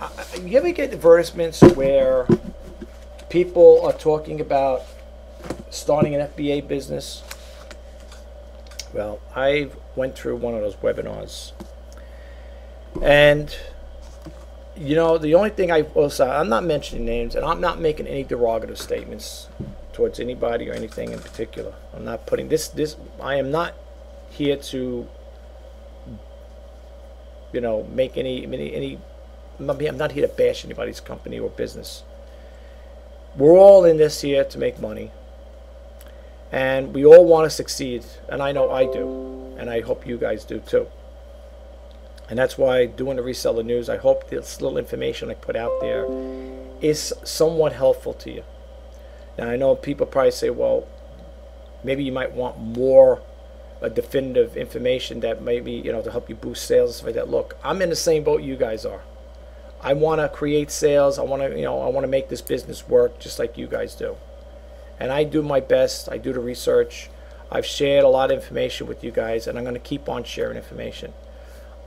I, you ever get advertisements where people are talking about starting an F B A business? Well, I went through one of those webinars. And, you know, the only thing I also, I'm not mentioning names, and I'm not making any derogative statements towards anybody or anything in particular. I'm not putting this, this, I am not here to, you know, make any, any, any, I'm not here to bash anybody's company or business. We're all in this here to make money. And we all want to succeed. And I know I do. And I hope you guys do too. And that's why doing the reseller news, I hope this little information I put out there is somewhat helpful to you. Now, I know people probably say, well, maybe you might want more uh, definitive information that maybe, you know, to help you boost sales and stuff like that. Look, I'm in the same boat you guys are. I want to create sales. I want to, you know, I want to make this business work just like you guys do. And I do my best. I do the research. I've shared a lot of information with you guys, and I'm going to keep on sharing information.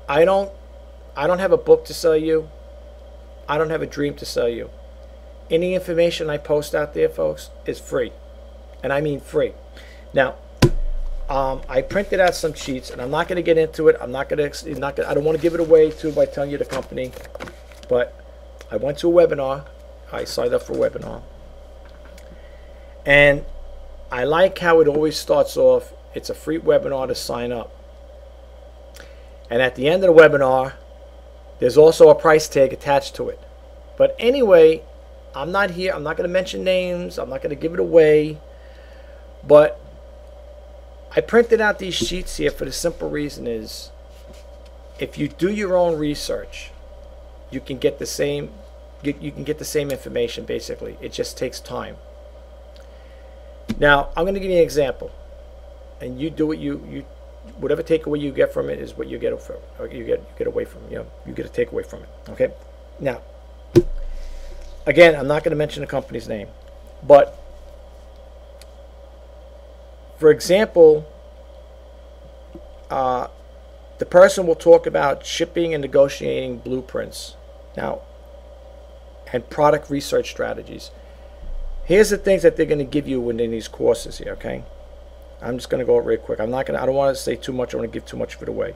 I don't I don't have a book to sell you. I don't have a dream to sell you. Any information I post out there, folks, is free. And I mean free. Now, um, I printed out some sheets, and I'm not going to get into it. I'm not going to not gonna, I don't want to give it away too by telling you the company. But I went to a webinar. I signed up for a webinar. And I like how it always starts off. It's a free webinar to sign up. And at the end of the webinar, there's also a price tag attached to it. But anyway, I'm not here. I'm not going to mention names. I'm not going to give it away. But I printed out these sheets here for the simple reason is if you do your own research, you can get the same you, you can get the same information basically. It just takes time. Now, I'm going to give you an example. And you do what you you whatever takeaway you get from it is what you get from, or you get you get away from, you know, you get a takeaway from it. Okay. Now, again, I'm not going to mention the company's name, but for example, uh, the person will talk about shipping and negotiating blueprints now, and product research strategies. Here's the things that they're going to give you within these courses here. Okay. I'm just going to go real quick. I'm not going. I don't want to say too much. I want to give too much of it away.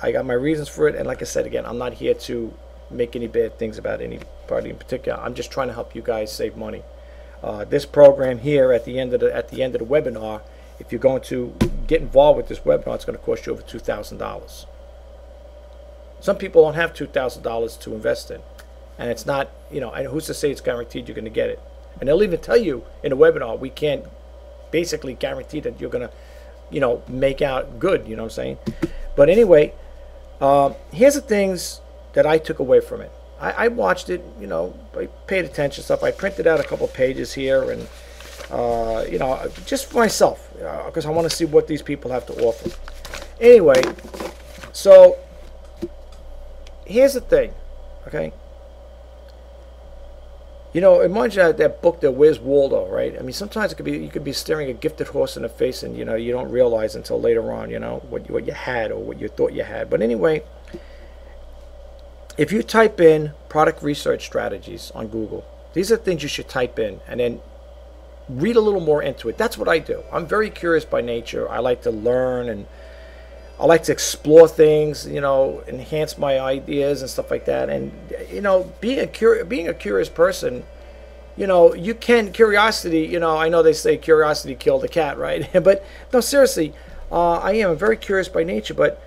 I got my reasons for it, and like I said again, I'm not here to make any bad things about anybody in particular. I'm just trying to help you guys save money. Uh, this program here at the end of the at the end of the webinar, if you're going to get involved with this webinar, it's going to cost you over two thousand dollars. Some people don't have two thousand dollars to invest in, and it's not, you know, and who's to say it's guaranteed you're going to get it? And they'll even tell you in the webinar, we can't basically guaranteed that you're gonna, you know, make out good, you know what I'm saying? But anyway, uh, here's the things that I took away from it. I, I watched it, you know, I paid attention to stuff. I printed out a couple pages here and, uh, you know, just for myself, because uh, I want to see what these people have to offer. Anyway, so here's the thing, okay? You know, it reminds you of that book, that Where's Waldo, right? I mean, sometimes it could be, you could be staring a gifted horse in the face, and you know, you don't realize until later on, you know, what you, what you had or what you thought you had. But anyway, if you type in product research strategies on Google, these are things you should type in, and then read a little more into it. That's what I do. I'm very curious by nature. I like to learn, and I like to explore things, you know, enhance my ideas and stuff like that. And, you know, being a curious, being a curious person, you know, you can, curiosity, you know, I know they say curiosity killed the cat, right? But no, seriously, uh, I am very curious by nature. But,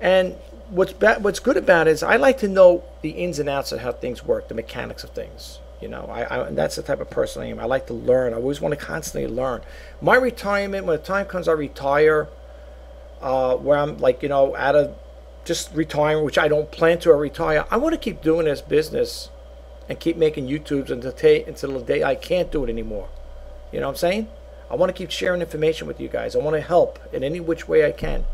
and what's bad, what's good about it is I like to know the ins and outs of how things work, the mechanics of things. You know, I, I that's the type of person I am. I like to learn. I always want to constantly learn. My retirement, when the time comes, I retire. Uh, where I'm like, you know, out of just retiring, which I don't plan to or retire. I want to keep doing this business and keep making YouTubes until, until the day I can't do it anymore. You know what I'm saying? I want to keep sharing information with you guys. I want to help in any which way I can.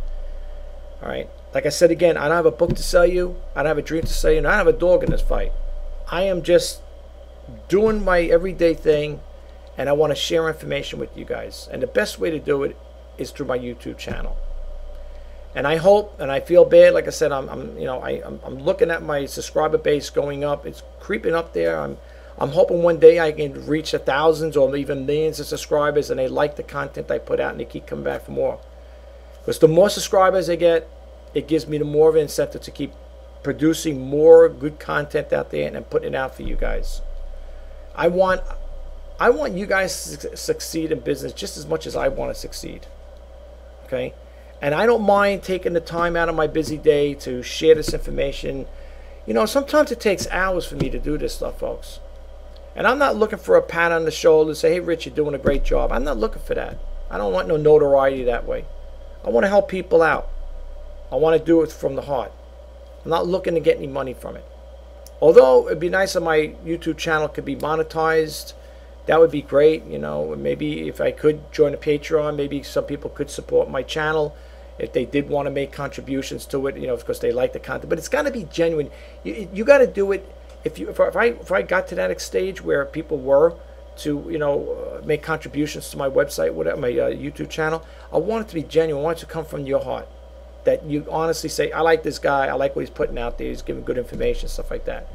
All right. Like I said, again, I don't have a book to sell you. I don't have a dream to sell you. And I don't have a dog in this fight. I am just doing my everyday thing, and I want to share information with you guys. And the best way to do it is through my YouTube channel. And I hope, and I feel bad. Like I said, I'm, I'm you know, I, I'm, I'm looking at my subscriber base going up. It's creeping up there. I'm, I'm hoping one day I can reach the thousands or even millions of subscribers, and they like the content I put out, and they keep coming back for more. Because the more subscribers I get, it gives me the more of an incentive to keep producing more good content out there and, and putting it out for you guys. I want, I want you guys to succeed in business just as much as I want to succeed. Okay. And I don't mind taking the time out of my busy day to share this information. You know, sometimes it takes hours for me to do this stuff, folks. And I'm not looking for a pat on the shoulder, say, hey, Rich, you're doing a great job. I'm not looking for that. I don't want no notoriety that way. I want to help people out. I want to do it from the heart. I'm not looking to get any money from it. Although it'd be nice if my YouTube channel could be monetized. That would be great. You know, maybe if I could join a Patreon, maybe some people could support my channel. If they did want to make contributions to it, you know, because they like the content. But it's got to be genuine. You, you got to do it. If you, if I, if I got to that stage where people were to, you know, uh, make contributions to my website, whatever, my uh, YouTube channel, I want it to be genuine. I want it to come from your heart. That you honestly say, I like this guy. I like what he's putting out there. He's giving good information, stuff like that.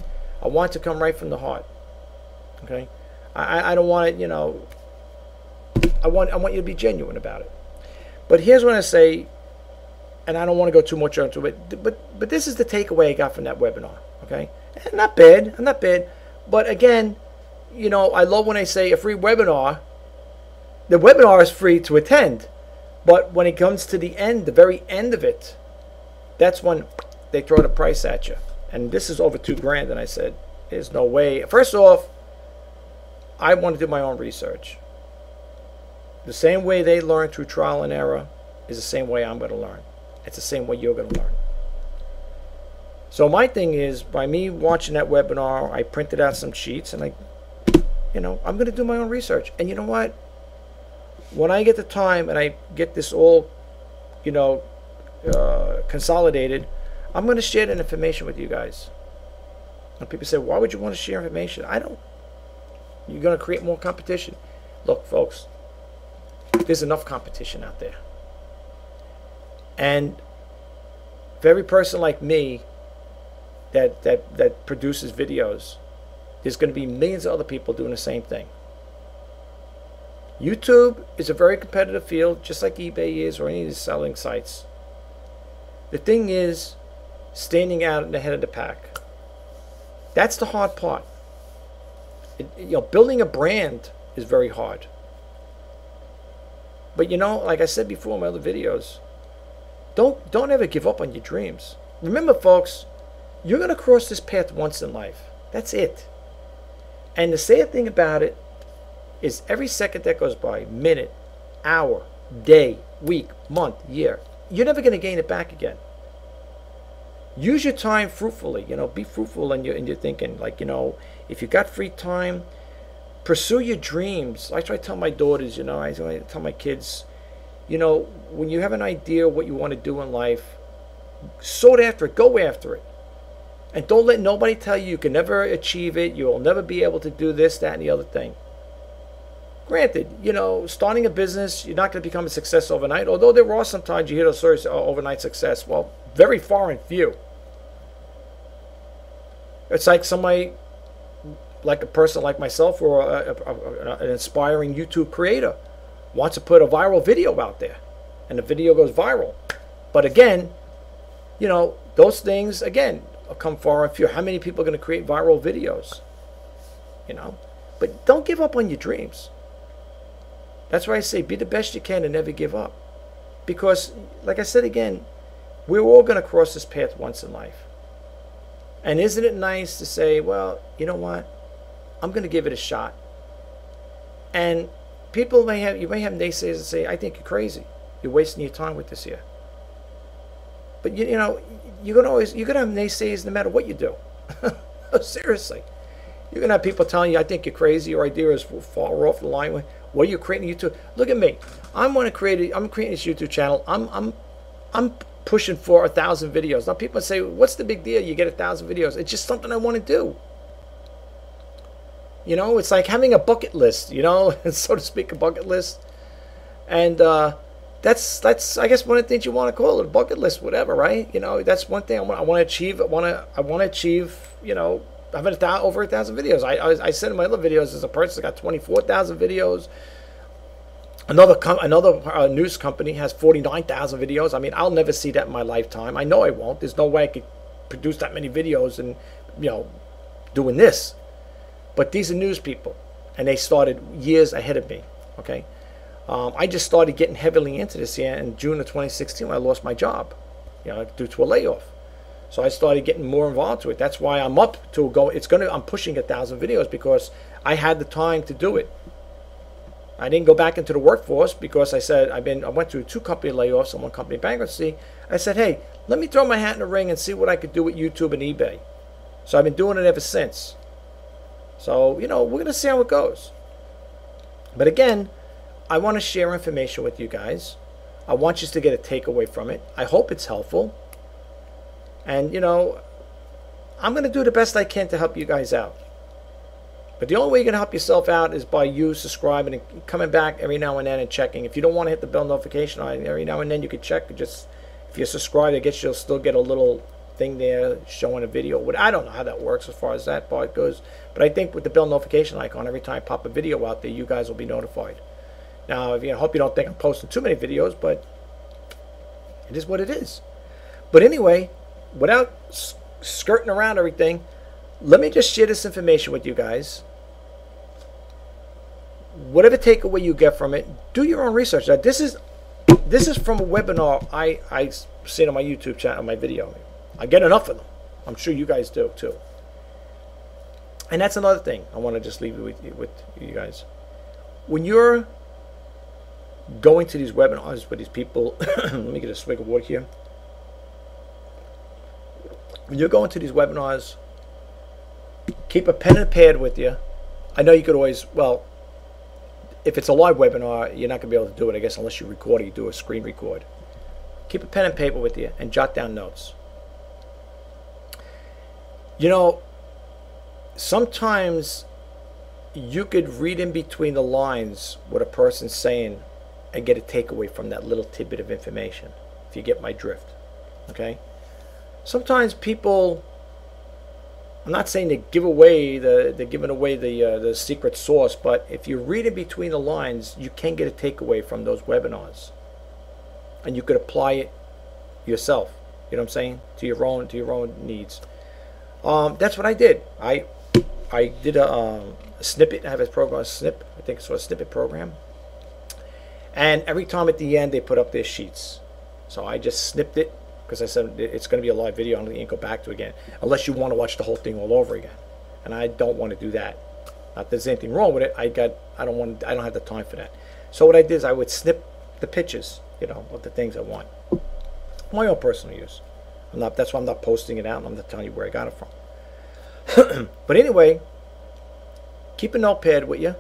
I want it to come right from the heart. Okay? I, I don't want it, you know, I want, I want you to be genuine about it. But here's what I say. And I don't want to go too much into it, but but this is the takeaway I got from that webinar. Okay, and not bad, not bad. But again, you know, I love when I say a free webinar. The webinar is free to attend, but when it comes to the end, the very end of it, that's when they throw the price at you. And this is over two grand, and I said, "There's no way." First off, I want to do my own research. The same way they learn through trial and error is the same way I'm going to learn. It's the same way you're going to learn. So my thing is, by me watching that webinar, I printed out some sheets, and I, you know, I'm going to do my own research. And you know what? When I get the time and I get this all, you know, uh, consolidated, I'm going to share that information with you guys. And people say, why would you want to share information? I don't. You're going to create more competition. Look, folks, there's enough competition out there. And for every person like me that that that produces videos, there's going to be millions of other people doing the same thing. YouTube is a very competitive field, just like eBay is, or any of these selling sites. The thing is, standing out in the head of the pack. That's the hard part. It, you know, building a brand is very hard. But you know, like I said before in my other videos, Don't, don't ever give up on your dreams. Remember, folks, you're going to cross this path once in life. That's it. And the sad thing about it is every second that goes by, minute, hour, day, week, month, year, you're never going to gain it back again. Use your time fruitfully. You know, be fruitful in your, in your thinking. Like, you know, if you got free time, pursue your dreams. I try to tell my daughters, you know, I try to tell my kids, you know, when you have an idea what you want to do in life, soar after it, go after it. And don't let nobody tell you you can never achieve it, you'll never be able to do this, that, and the other thing. Granted, you know, starting a business, you're not going to become a success overnight, although there are sometimes you hear those stories, oh, overnight success. Well, very far and few. It's like somebody, like a person like myself or a, a, a, an inspiring YouTube creator wants to put a viral video out there, and the video goes viral. But again, you know, those things, again, come far and few. How many people are going to create viral videos? You know? But don't give up on your dreams. That's why I say be the best you can and never give up. Because, like I said again, we're all going to cross this path once in life. And isn't it nice to say, well, you know what? I'm going to give it a shot. And people may have, you may have naysayers that say, I think you're crazy. You're wasting your time with this here. But, you, you know, you're going to always, you're going to have naysayers no matter what you do. Seriously. You're going to have people telling you, I think you're crazy. Your idea is far off the line. What are you creating YouTube? Look at me. I'm going to create, I'm creating this YouTube channel. I'm, I'm, I'm pushing for a thousand videos. Now people say, what's the big deal? You get a thousand videos. It's just something I want to do. You know, it's like having a bucket list, you know, so to speak, a bucket list. And uh, that's, that's I guess, one of the things you want to call it, a bucket list, whatever, right? You know, that's one thing I want, I want to achieve. I want to, I want to achieve, you know, I've had a th over a thousand videos. I, I I said in my other videos, there's a person that got twenty-four thousand videos. Another com another uh, news company has forty-nine thousand videos. I mean, I'll never see that in my lifetime. I know I won't. There's no way I could produce that many videos and, you know, doing this. But these are news people, and they started years ahead of me. Okay, um, I just started getting heavily into this year in June of twenty sixteen when I lost my job, you know, due to a layoff. So I started getting more involved with it. That's why I'm up to go. It's gonna. I'm pushing a thousand videos because I had the time to do it. I didn't go back into the workforce because I said I've been. I went through two company layoffs and one company bankruptcy. I said, hey, let me throw my hat in the ring and see what I could do with YouTube and eBay. So I've been doing it ever since. So you know, we're gonna see how it goes. But again, I want to share information with you guys. I want you to get a takeaway from it. I hope it's helpful. And, you know, I'm going to do the best I can to help you guys out. But the only way you're going to help yourself out is by you subscribing and coming back every now and then and checking. If you don't want to hit the bell notification on every now and then, you can check. Just if you're subscribed, I guess you'll still get a little thing there showing a video. I don't know how that works as far as that part goes. But I think with the bell notification icon, every time I pop a video out there, you guys will be notified. Now, I hope you don't think I'm posting too many videos, but it is what it is. But anyway, without skirting around everything, let me just share this information with you guys. Whatever takeaway you get from it, do your own research. Now, this is this is from a webinar I I seen on my YouTube channel, my video. I get enough of them. I'm sure you guys do too. And that's another thing I want to just leave with you, with you guys. When you're going to these webinars with these people, let me get a swig of water here. When you're going to these webinars, keep a pen and pad with you. I know you could always, well, if it's a live webinar, you're not going to be able to do it, I guess, unless you record or you do a screen record. Keep a pen and paper with you and jot down notes. You know, sometimes you could read in between the lines what a person's saying and get a takeaway from that little tidbit of information, if you get my drift, okay? Sometimes people, I'm not saying they give away the they're giving away the uh, the secret sauce, but if you read in between the lines, you can get a takeaway from those webinars, and you could apply it yourself. You know what I'm saying? To your own to your own needs. Um, that's what I did. I I did a, um, a snippet. I have a program, a snip. I think it's a snippet program. And every time at the end, they put up their sheets. So I just snipped it, because I said it's going to be a live video. I'm going to go back to it again, unless you want to watch the whole thing all over again, and I don't want to do that. Not that there's anything wrong with it. I got, I don't want, I don't have the time for that. So what I did is I would snip the pictures, you know, of the things I want, my own personal use. I'm not, that's why I'm not posting it out, and I'm not telling you where I got it from. But anyway, keep a notepad with you,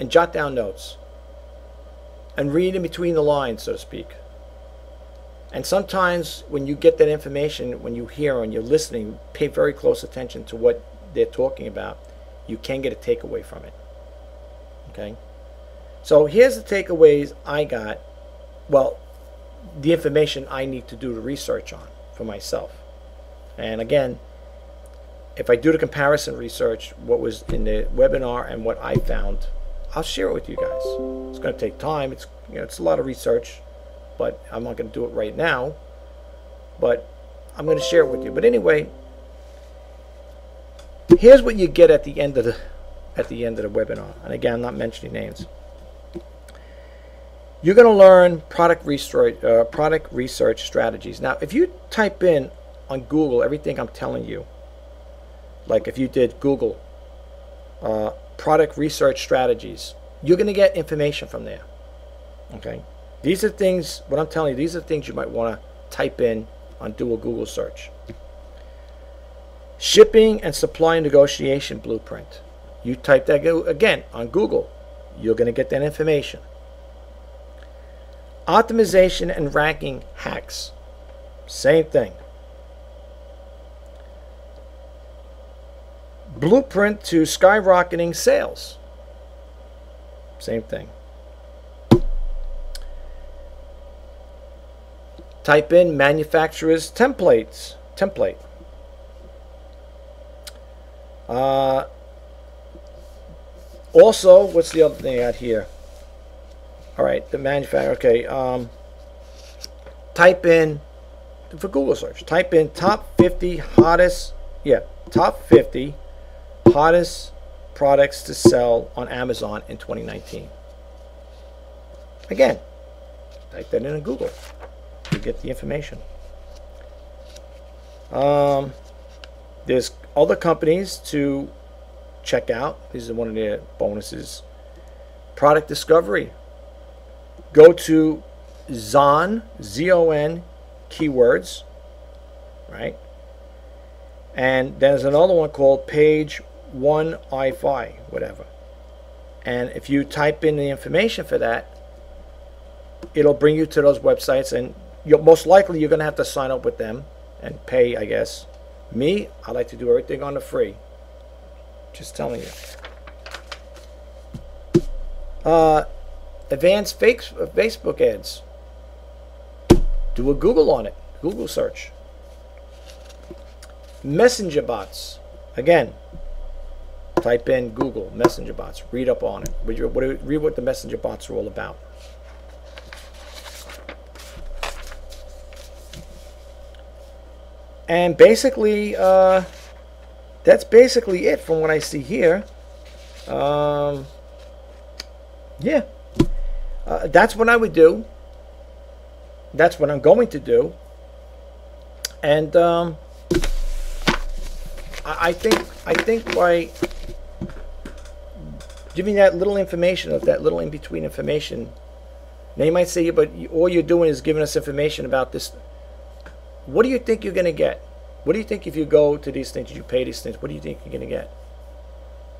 and jot down notes, and read in between the lines, so to speak. And sometimes when you get that information, when you hear and you're listening, pay very close attention to what they're talking about, you can get a takeaway from it. Okay? So here's the takeaways I got, well, the information I need to do the research on for myself. And again, if I do the comparison research, what was in the webinar and what I found, I'll share it with you guys. It's going to take time. It's, you know, it's a lot of research, but I'm not going to do it right now, but I'm going to share it with you. But anyway, here's what you get at the end of the at the end of the webinar. And again, I'm not mentioning names. You're going to learn product research uh, product research strategies. Now, if you type in on Google everything I'm telling you, like if you did Google uh, product research strategies, you're going to get information from there. Okay? These are things, what I'm telling you, these are things you might want to type in on dual Google search. Shipping and supply negotiation blueprint. You type that again on Google, you're going to get that information. Optimization and ranking hacks. Same thing. Blueprint to skyrocketing sales. Same thing. Type in manufacturers templates, template. Uh, also, what's the other thing out here? All right, the manufacturer. Okay, um, type in for Google search. Type in top fifty hottest. Yeah, top fifty hottest products to sell on Amazon in twenty nineteen. Again, type that in on Google. You get the information. Um, there's other companies to check out. This is one of their bonuses. Product discovery. Go to Zon, Z O N, keywords, right? And there's another one called Page One I F I, whatever. And if you type in the information for that, it'll bring you to those websites, and You're, most likely you're going to have to sign up with them and pay, I guess. Me, I like to do everything on the free. Just telling you. Uh, advanced fake, Facebook ads. Do a Google on it. Google search. Messenger bots. Again, type in Google messenger bots. Read up on it. Read, read what the messenger bots are all about. And basically, uh, that's basically it from what I see here. Um, yeah, uh, that's what I would do. That's what I'm going to do. And um, I, I think I think by giving that little information, of that little in between information, now you might say, yeah, but all you're doing is giving us information about this. What do you think you're going to get? What do you think if you go to these things, you pay these things, what do you think you're going to get?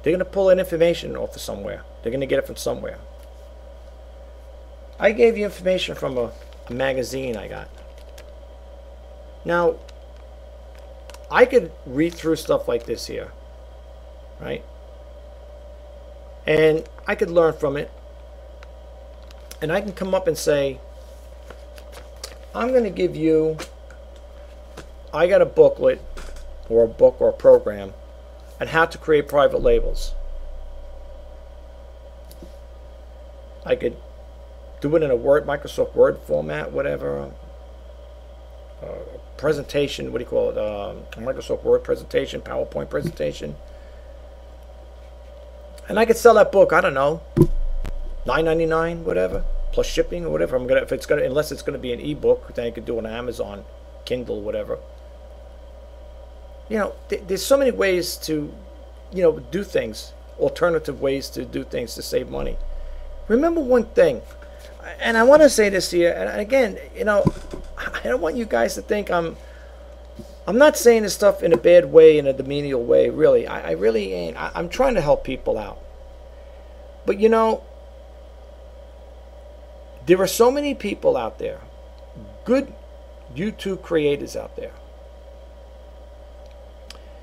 They're going to pull that information off of somewhere. They're going to get it from somewhere. I gave you information from a, a magazine I got. Now, I could read through stuff like this here, right? And I could learn from it. And I can come up and say, I'm going to give you... I got a booklet or a book or a program on how to create private labels. I could do it in a Word, Microsoft Word format, whatever. Uh, presentation, what do you call it? Um, Microsoft Word presentation, PowerPoint presentation. And I could sell that book, I don't know, nine ninety-nine, whatever, plus shipping or whatever. I'm gonna, if it's gonna, unless it's gonna be an ebook, then I could do it on Amazon. Kindle, whatever. You know, th there's so many ways to, you know, do things, alternative ways to do things to save money. Remember one thing, and I want to say this here, and again, you know, I don't want you guys to think I'm, I'm not saying this stuff in a bad way, in a demenial way, really. I, I really ain't. I, I'm trying to help people out. But, you know, there are so many people out there, good YouTube creators out there,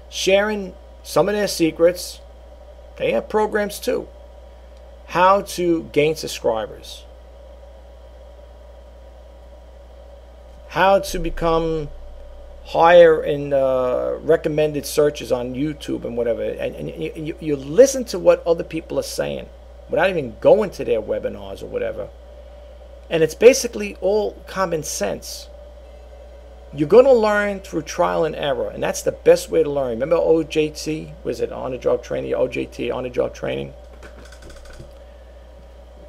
sharing some of their secrets. They have programs too. How to gain subscribers, how to become higher in uh, recommended searches on YouTube and whatever. And, and you, you listen to what other people are saying without even going to their webinars or whatever. And it's basically all common sense. You're going to learn through trial and error, and that's the best way to learn. Remember O J T? Was it on the job training? O J T, on the job training.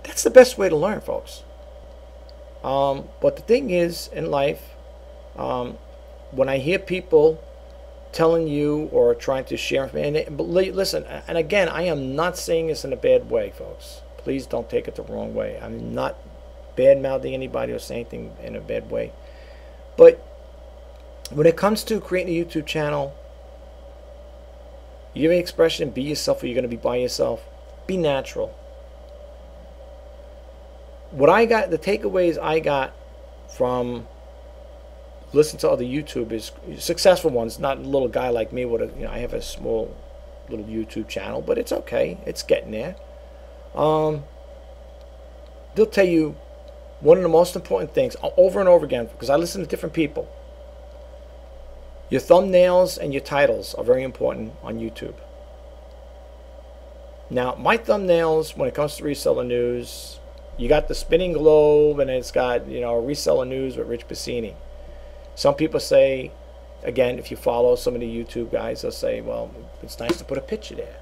That's the best way to learn, folks. Um, but the thing is, in life, um, when I hear people telling you or trying to share, and it, but listen, and again, I am not saying this in a bad way, folks. Please don't take it the wrong way. I'm not bad-mouthing anybody or saying anything in a bad way. But when it comes to creating a YouTube channel, you have an expression, be yourself or you're going to be by yourself. Be natural. What I got, the takeaways I got from listening to other YouTubers, successful ones, not a little guy like me. With a, you know, I have a small little YouTube channel, but it's okay. It's getting there. Um, they'll tell you one of the most important things over and over again, because I listen to different people. Your thumbnails and your titles are very important on YouTube. Now, my thumbnails, when it comes to reseller news, you got the spinning globe, and it's got, you know, reseller news with Rich Pasini. Some people say, again, if you follow some of the YouTube guys, they'll say, well, it's nice to put a picture there.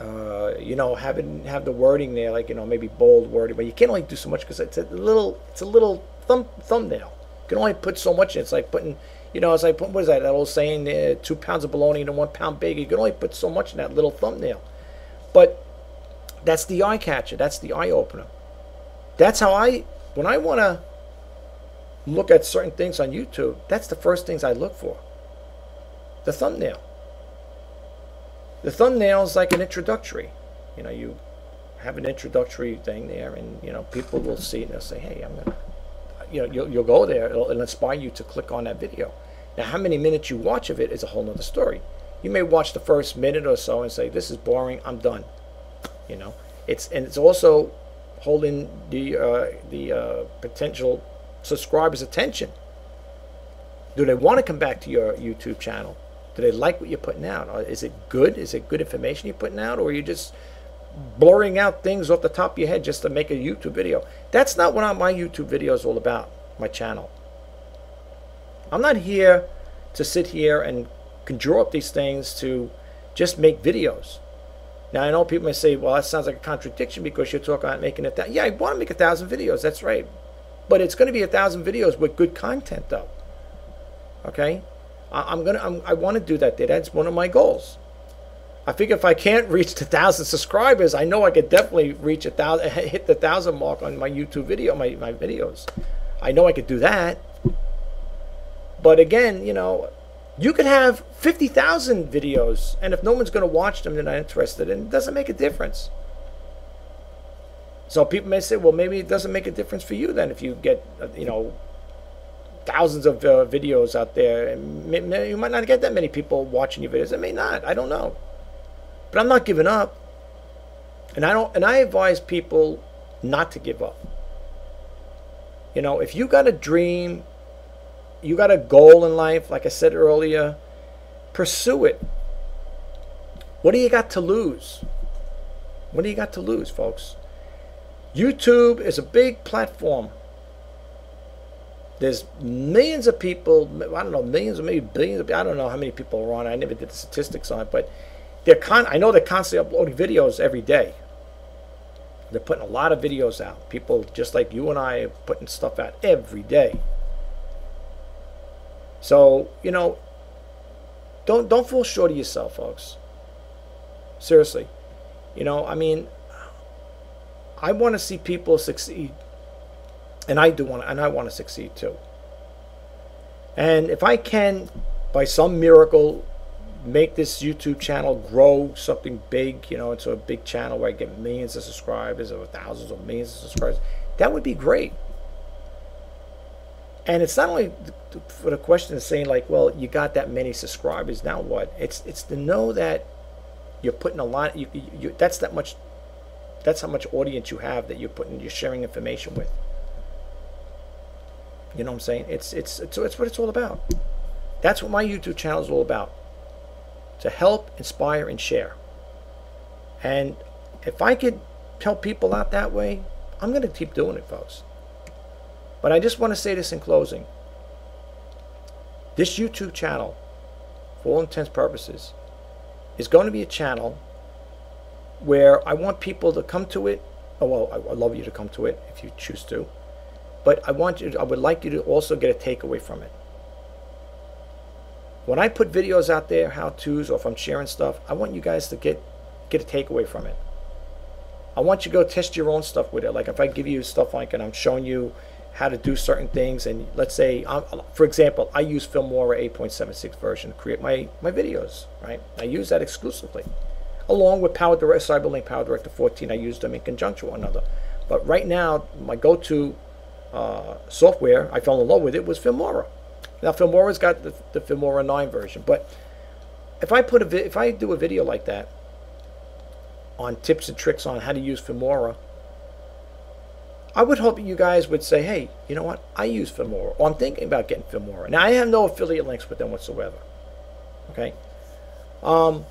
Uh, you know, have it, have the wording there, like, you know, maybe bold wording, but you can't only do so much because it's a little, it's a little thumb, thumbnail. You can only put so much in. It's like putting, you know, it's like, what is that, that old saying, uh, two pounds of bologna and one pound bacon. You can only put so much in that little thumbnail. But that's the eye catcher. That's the eye opener. That's how I, when I want to look at certain things on YouTube, that's the first things I look for. The thumbnail. The thumbnail is like an introductory. You know, you have an introductory thing there, and, you know, people will see it and they'll say, hey, I'm going to, you know, you'll, you'll go there. It'll, it'll inspire you to click on that video. Now, how many minutes you watch of it is a whole nother story. You may watch the first minute or so and say, this is boring, I'm done. You know, it's, and it's also holding the uh, the uh, potential subscribers' attention. Do they want to come back to your YouTube channel? Do they like what you're putting out? Or is it good? Is it good information you're putting out, or are you just blurring out things off the top of your head just to make a YouTube video? That's not what my YouTube video is all about. My channel. I'm not here to sit here and conjure up these things to just make videos. Now, I know people may say, well, that sounds like a contradiction because you're talking about making a thousand. Yeah, I want to make a thousand videos. That's right. But it's going to be a thousand videos with good content, though. Okay? I, I'm going to, I'm, I want to do that there. That's one of my goals. I figure if I can't reach the thousand subscribers, I know I could definitely reach a thousand, hit the thousand mark on my YouTube video, my, my videos. I know I could do that. But again, you know, you could have fifty thousand videos, and if no one's going to watch them, they're not interested in it, doesn't make a difference. So people may say, well, maybe it doesn't make a difference for you then if you get, you know, thousands of uh, videos out there. And you might not get that many people watching your videos. They may not. I don't know. But I'm not giving up. And I don't, and I advise people not to give up. You know, if you got a dream, you got a goal in life, like I said earlier, pursue it. What do you got to lose? What do you got to lose, folks? YouTube is a big platform. There's millions of people, I don't know, millions or maybe billions of, I don't know how many people are on. I never did the statistics on it, but they're con I know they're constantly uploading videos every day. They're putting a lot of videos out. People just like you and I are putting stuff out every day. So, you know, don't don't fall short of yourself, folks. Seriously. You know, I mean, I want to see people succeed. And I do want to, and I want to succeed too. And if I can, by some miracle, make this YouTube channel grow something big, you know, into a big channel where I get millions of subscribers or thousands or millions of subscribers, that would be great. And it's not only for the question of saying like, well, you got that many subscribers, now what? It's it's to know that you're putting a lot. You, you, you that's that much. That's how much audience you have that you're putting. You're sharing information with. You know what I'm saying? It's it's it's, it's what it's all about. That's what my YouTube channel is all about. To help, inspire, and share. And if I could help people out that way, I'm going to keep doing it, folks. But I just want to say this in closing. This YouTube channel, for all intents and purposes, is going to be a channel where I want people to come to it. Oh, well, I'd love you to come to it if you choose to. But I want you, I would like you to also get a takeaway from it. When I put videos out there, how-tos, or if I'm sharing stuff, I want you guys to get, get a takeaway from it. I want you to go test your own stuff with it. Like if I give you stuff like, and I'm showing you how to do certain things, and let's say, I'm, for example, I use Filmora eight point seven six version to create my, my videos, right? I use that exclusively. Along with PowerDirector, Cyberlink, PowerDirector fourteen, I use them in conjunction with one another. But right now, my go-to uh, software, I fell in love with it, was Filmora. Now Filmora's got the, the Filmora nine version, but if I put a if I do a video like that on tips and tricks on how to use Filmora, I would hope you guys would say, "Hey, you know what? I use Filmora. Or I'm thinking about getting Filmora." Now I have no affiliate links with them whatsoever. Okay. Um.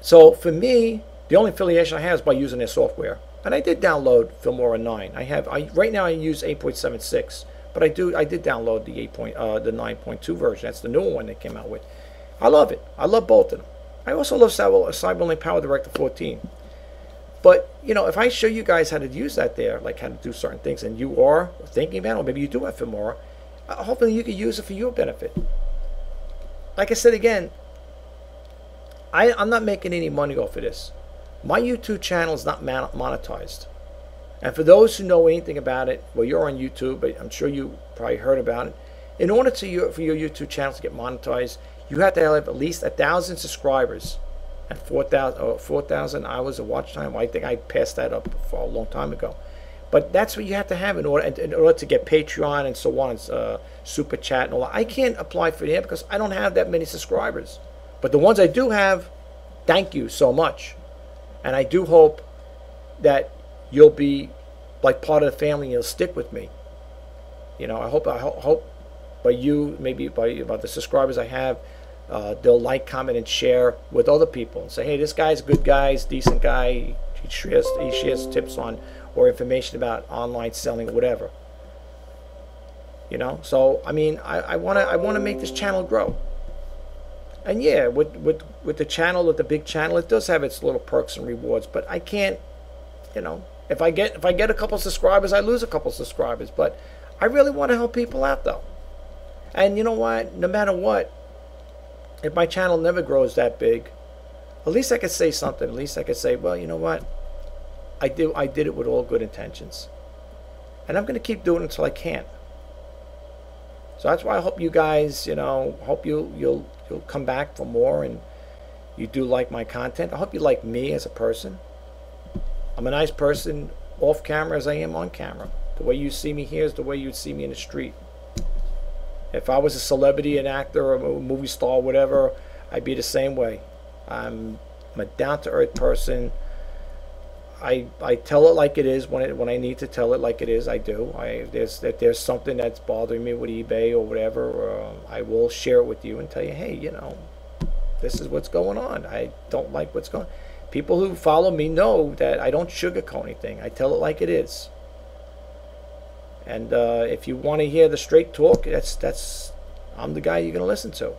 So for me, the only affiliation I have is by using their software, and I did download Filmora nine. I have I right now I use eight point seven six. But I do. I did download the eight point, uh, the nine point two version. That's the newer one they came out with. I love it. I love both of them. I also love Cyberlink PowerDirector fourteen. But you know, if I show you guys how to use that there, like how to do certain things, and you are thinking about it, or maybe you do have Filmora, uh, hopefully you can use it for your benefit. Like I said again, I, I'm not making any money off of this. My YouTube channel is not monetized. And for those who know anything about it, well, you're on YouTube, but I'm sure you probably heard about it. In order to your, for your YouTube channel to get monetized, you have to have at least one thousand subscribers and four thousand hours of watch time. I think I passed that up for a long time ago. But that's what you have to have in order, in order to get Patreon and so on, and, uh, Super Chat and all that. I can't apply for that because I don't have that many subscribers. But the ones I do have, thank you so much. And I do hope that you'll be like part of the family and you'll stick with me. You know, I hope I ho hope by you, maybe by, by the subscribers I have, uh, they'll like, comment, and share with other people and say, hey, this guy's a good guy, he's a decent guy, he shares, he shares tips on or information about online selling or whatever. You know, so, I mean, I, I want to I wanna make this channel grow. And yeah, with, with, with the channel, with the big channel, it does have its little perks and rewards, but I can't, you know, If I get if I get a couple subscribers, I lose a couple subscribers. But I really want to help people out, though. And you know what? No matter what, if my channel never grows that big, at least I could say something. At least I could say, well, you know what? I do. I did it with all good intentions, and I'm going to keep doing it until I can. So that's why I hope you guys, you know, hope you you'll you'll come back for more, and you do like my content. I hope you like me as a person. I'm a nice person off camera as I am on camera. The way you see me here is the way you'd see me in the street. If I was a celebrity, an actor, a movie star, whatever, I'd be the same way. I'm, I'm a down-to-earth person. I I tell it like it is when it when I need to tell it like it is. I do. I if there's if there's something that's bothering me with eBay or whatever, uh, I will share it with you and tell you, hey, you know, this is what's going on. I don't like what's going on. People who follow me know that I don't sugarcoat anything. I tell it like it is. And uh, if you want to hear the straight talk, that's that's I'm the guy you're gonna listen to,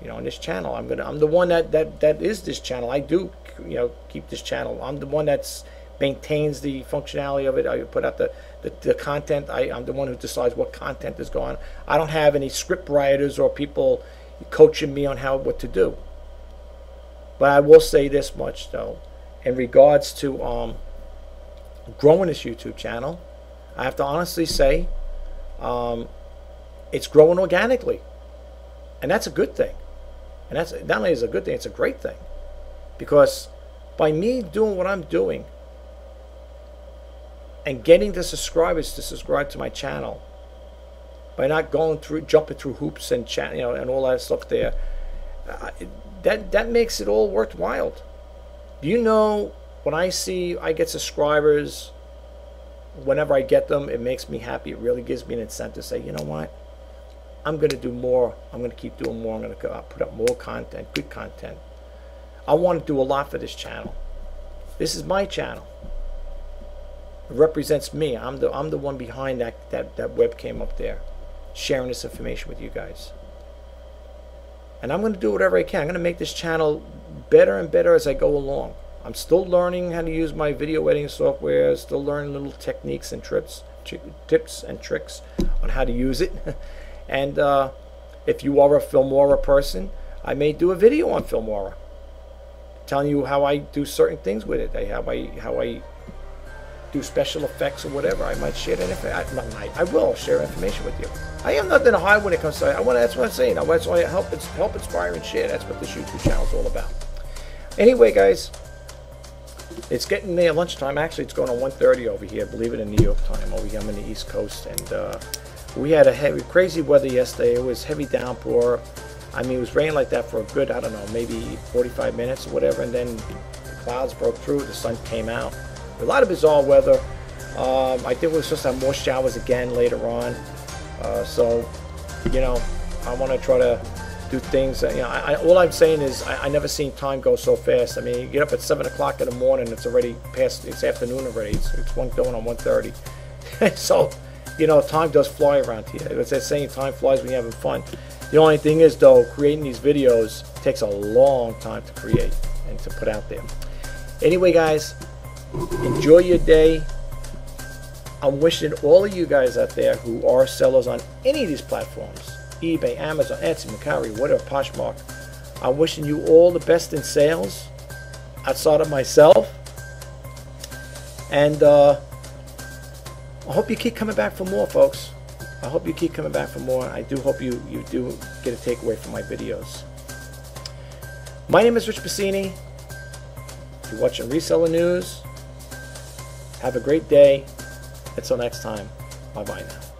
you know, on this channel. I'm gonna I'm the one that that that is this channel. I do, you know, keep this channel. I'm the one that's maintains the functionality of it. I put out the the, the content. I, I'm the one who decides what content is going on. I don't have any script writers or people coaching me on how what to do. But I will say this much, though, in regards to um, growing this YouTube channel, I have to honestly say um, it's growing organically, and that's a good thing. And that's not only is it a good thing, it's a great thing, because by me doing what I'm doing and getting the subscribers to subscribe to my channel, by not going through, jumping through hoops and chat, you know, and all that stuff there. Uh, that that makes it all worthwhile. You know, when I see I get subscribers, whenever I get them, it makes me happy. It really gives me an incentive to say, you know what, I'm going to do more. I'm going to keep doing more. I'm going to put up more content, good content. I want to do a lot for this channel. This is my channel. It represents me. I'm the I'm the one behind that that that webcam up there, sharing this information with you guys. And I'm going to do whatever I can. I'm going to make this channel better and better as I go along. I'm still learning how to use my video editing software. Still learning little techniques and trips, tips and tricks on how to use it. And uh, if you are a Filmora person, I may do a video on Filmora, telling you how I do certain things with it. How I how I do special effects or whatever. I might share that information. I, I will share information with you. I have nothing to hide when it comes to I want. That's what I'm saying. I want to help, help inspire and share. That's what this YouTube channel is all about. Anyway, guys, it's getting near lunchtime. Actually, it's going on one thirty over here. Believe it, in New York time. Over here, I'm in the East Coast, and uh, we had a heavy, crazy weather yesterday. It was heavy downpour. I mean, it was raining like that for a good, I don't know, maybe forty-five minutes or whatever, and then the clouds broke through, the sun came out. A lot of bizarre weather. Um, I think we're supposed to have more showers again later on. Uh, so, you know, I want to try to do things that, you know, I, I, all I'm saying is I, I never seen time go so fast. I mean, you get up at seven o'clock in the morning, it's already past, it's afternoon already. It's, it's one, going on one thirty. So, you know, time does fly around here. It's that saying, time flies when you're having fun. The only thing is, though, creating these videos takes a long time to create and to put out there. Anyway, guys, enjoy your day. I'm wishing all of you guys out there who are sellers on any of these platforms, eBay, Amazon, Etsy, Mercari, whatever, Poshmark, I'm wishing you all the best in sales outside of myself. And uh, I hope you keep coming back for more, folks. I hope you keep coming back for more. I do hope you, you do get a takeaway from my videos. My name is Rich Pasini. If you're watching Reseller News, have a great day. Until next time, bye-bye now.